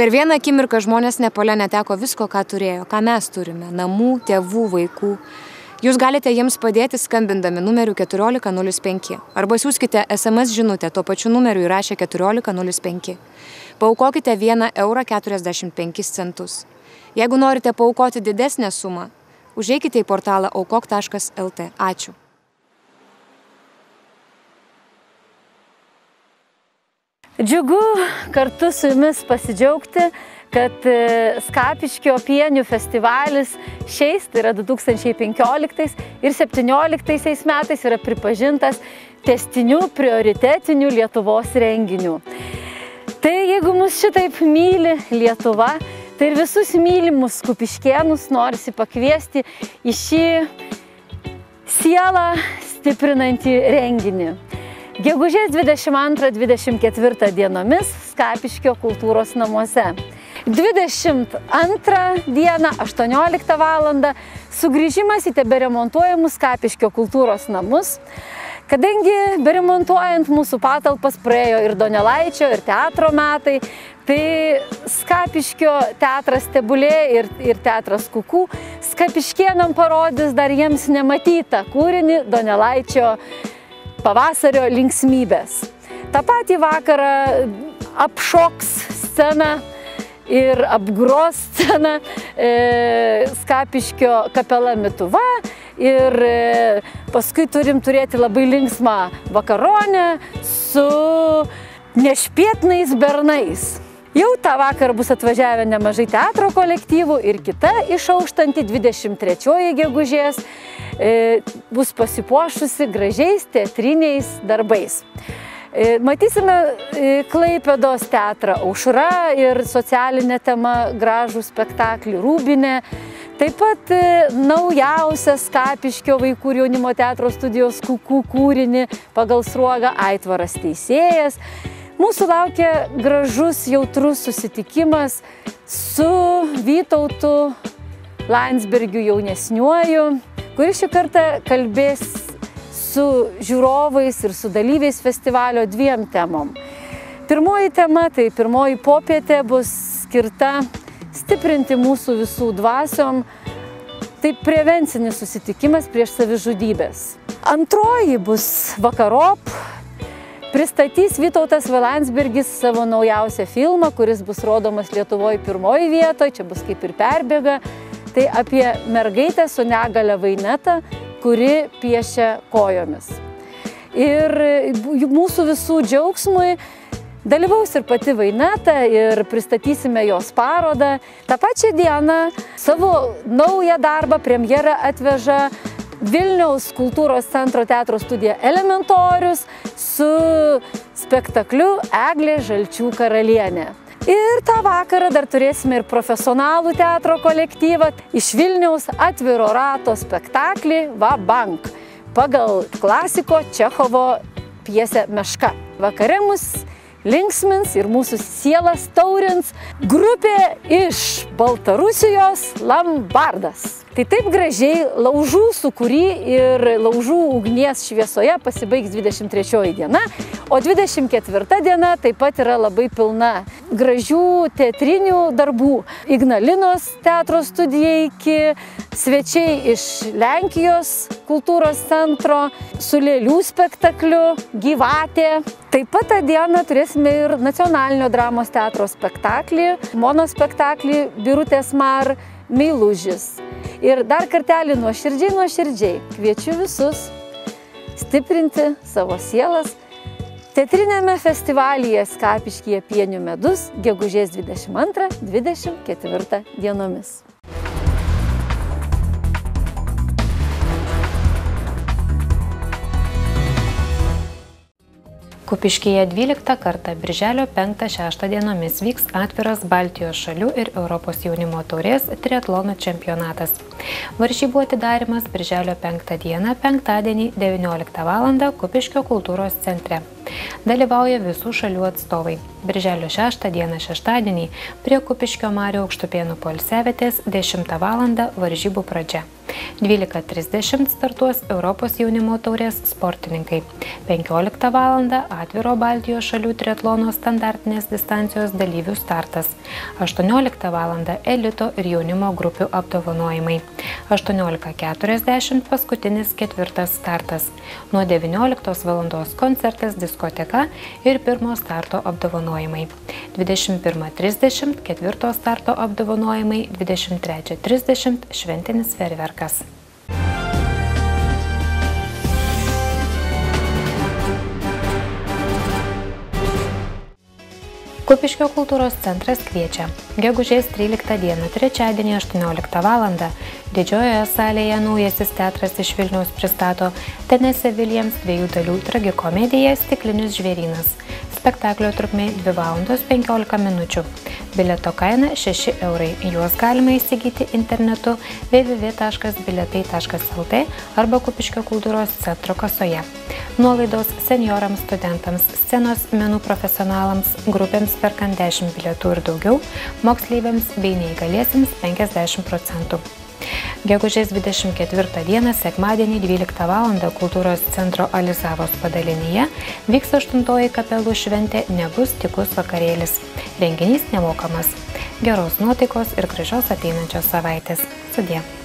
Per vieną akimirką žmonės Nepale neteko visko, ką turėjo, ką mes turime – namų, tėvų, vaikų. Jūs galite jiems padėti skambindami numeriu 1405 arba siūskite SMS žinutę tuo pačiu numeriu įrašę 1405. Paaukokite 1,45 €. Jeigu norite paaukoti didesnę sumą, užeikite į portalą aukok.lt. Ačiū. Džiugu kartu su jumis pasidžiaugti, kad Skapiškio pienių festivalis šiais, tai yra 2015 ir 2017 metais, yra pripažintas tęstiniu prioritetiniu Lietuvos renginiu. Tai jeigu mus šitaip myli Lietuva, tai ir visus mylimus kupiškėnus norisi pakviesti į šį sielą stiprinantį renginį. Gegužės 22–24 dienomis Skapiškio kultūros namuose. 22 dieną 18 valandą sugrįžimas į teberemontuojamus Skapiškio kultūros namus, kadangi beremontuojant mūsų patalpas praėjo ir Donelaičio, ir teatro metai, tai Skapiškio teatras Tebulė ir teatras Kukų skapiškėnam parodys dar jiems nematytą kūrinį Donelaičio Pavasario linksmybės. Ta patį vakarą apšoks sceną ir apgros sceną Skapiškio kapela Mituva ir paskui turim turėti labai linksmą vakaronę su nešpietnais bernais. Jau tą vakarą bus atvažiavę nemažai teatro kolektyvų ir kita išauštanti 23 gegužės bus pasipuošusi gražiais teatriniais darbais. Matysime Klaipėdos teatrą Aušra ir socialinę temą gražų spektaklį Rūbinė. Taip pat naujausias Skapiškio vaikų ir jaunimo teatro studijos Kukų kūrinį pagal sruogą Aitvaras teisėjas. Mūsų laukia gražus, jautrus susitikimas su Vytautu Landsbergiu jaunesniuoju, kuris šį kartą kalbės su žiūrovais ir su dalyviais festivalio 2 temom. Pirmoji tema, tai pirmoji popietė bus skirta stiprinti mūsų visų dvasiom, tai prevencinis susitikimas prieš savižudybės. Antroji bus vakarop. Pristatys Vytautas Landsbergis savo naujausią filmą, kuris bus rodomas Lietuvoje pirmoji vietoje, čia bus kaip ir perbėga. Tai apie mergaitę su negalia Vainetą, kuri piešia kojomis. Ir mūsų visų džiaugsmui dalyvaus ir pati Vaineta ir pristatysime jos parodą. Ta pačia diena savo naują darbą premjerą atveža Vilniaus kultūros centro teatro studija Elementorius su spektakliu Eglė Žalčių karalienė. Ir tą vakarą dar turėsime ir profesionalų teatro kolektyvą iš Vilniaus atviro rato spektaklį Va Bank pagal klasiko Čechovo pjesę Meška. Vakare mus linksmins ir mūsų sielas taurins grupė iš Baltarusijos Lambardas. Tai taip gražiai laužų sūkury ir laužų ugnies šviesoje pasibaigs 23 diena, o 24 diena taip pat yra labai pilna gražių teatrinių darbų. Ignalinos teatro studija iki, svečiai iš Lenkijos kultūros centro, su lėlių spektakliu Gyvatė. Taip pat tą dieną turėsime ir nacionalinio dramos teatro spektaklį, monospektaklį Birutės Mar Meilužis. Ir dar kartelį nuoširdžiai kviečiu visus stiprinti savo sielas teatrinėme festivalyje Skapiškyje Pienių medus gegužės 22–24 dienomis. Kupiškyje 12 kartą birželio 5–6 dienomis vyks atviras Baltijos šalių ir Europos jaunimo taurės triatlono čempionatas. Varžybų atidarimas birželio 5 dieną, penktadienį 19 val. Kupiškio kultūros centre. Dalyvauja visų šalių atstovai. Birželio 6 dieną, šeštadienį, prie Kupiškio Marių Aukštupėnų poilsiavietės 10 val. Varžybų pradžia. 12:30 startuos Europos jaunimo taurės sportininkai. 15 val. Atviro Baltijos šalių triatlono standartinės distancijos dalyvių startas. 18 val. Elito ir jaunimo grupių apdovanojimai. 18:40 paskutinis ketvirtas startas. Nuo 19 val. Koncertas, diskoteka ir pirmo starto apdovanojimai. 21:30 ketvirto starto apdovanojimai, 23:30 šventinis fejerverkas. Kupiškio kultūros centras kviečia. Gegužės 13 dieną, trečiadienį 18 val. Didžiojoje salėje naujasis teatras iš Vilniaus pristato Tenese Williams dviejų dalių tragikomediją Stiklinis žvėrynas. Spektaklio trukmė 2 valandos 15 minučių. Bileto kaina 6 €. Juos galima įsigyti internetu www.biletai.lt arba Kupiškio kultūros centro kasoje. Nuolaidos seniorams, studentams, scenos menų profesionalams, grupėms perkant 10 bilietų ir daugiau, moksleiviams bei neįgaliesiems 50%. Gegužės 24 dieną, sekmadienį 12 val. Kultūros centro Alizavos padalinyje vyks 8-oji kapelų šventė Nebus tikus vakarėlis. Renginys nemokamas. Geros nuotaikos ir gražios ateinančios savaitės. Sudie.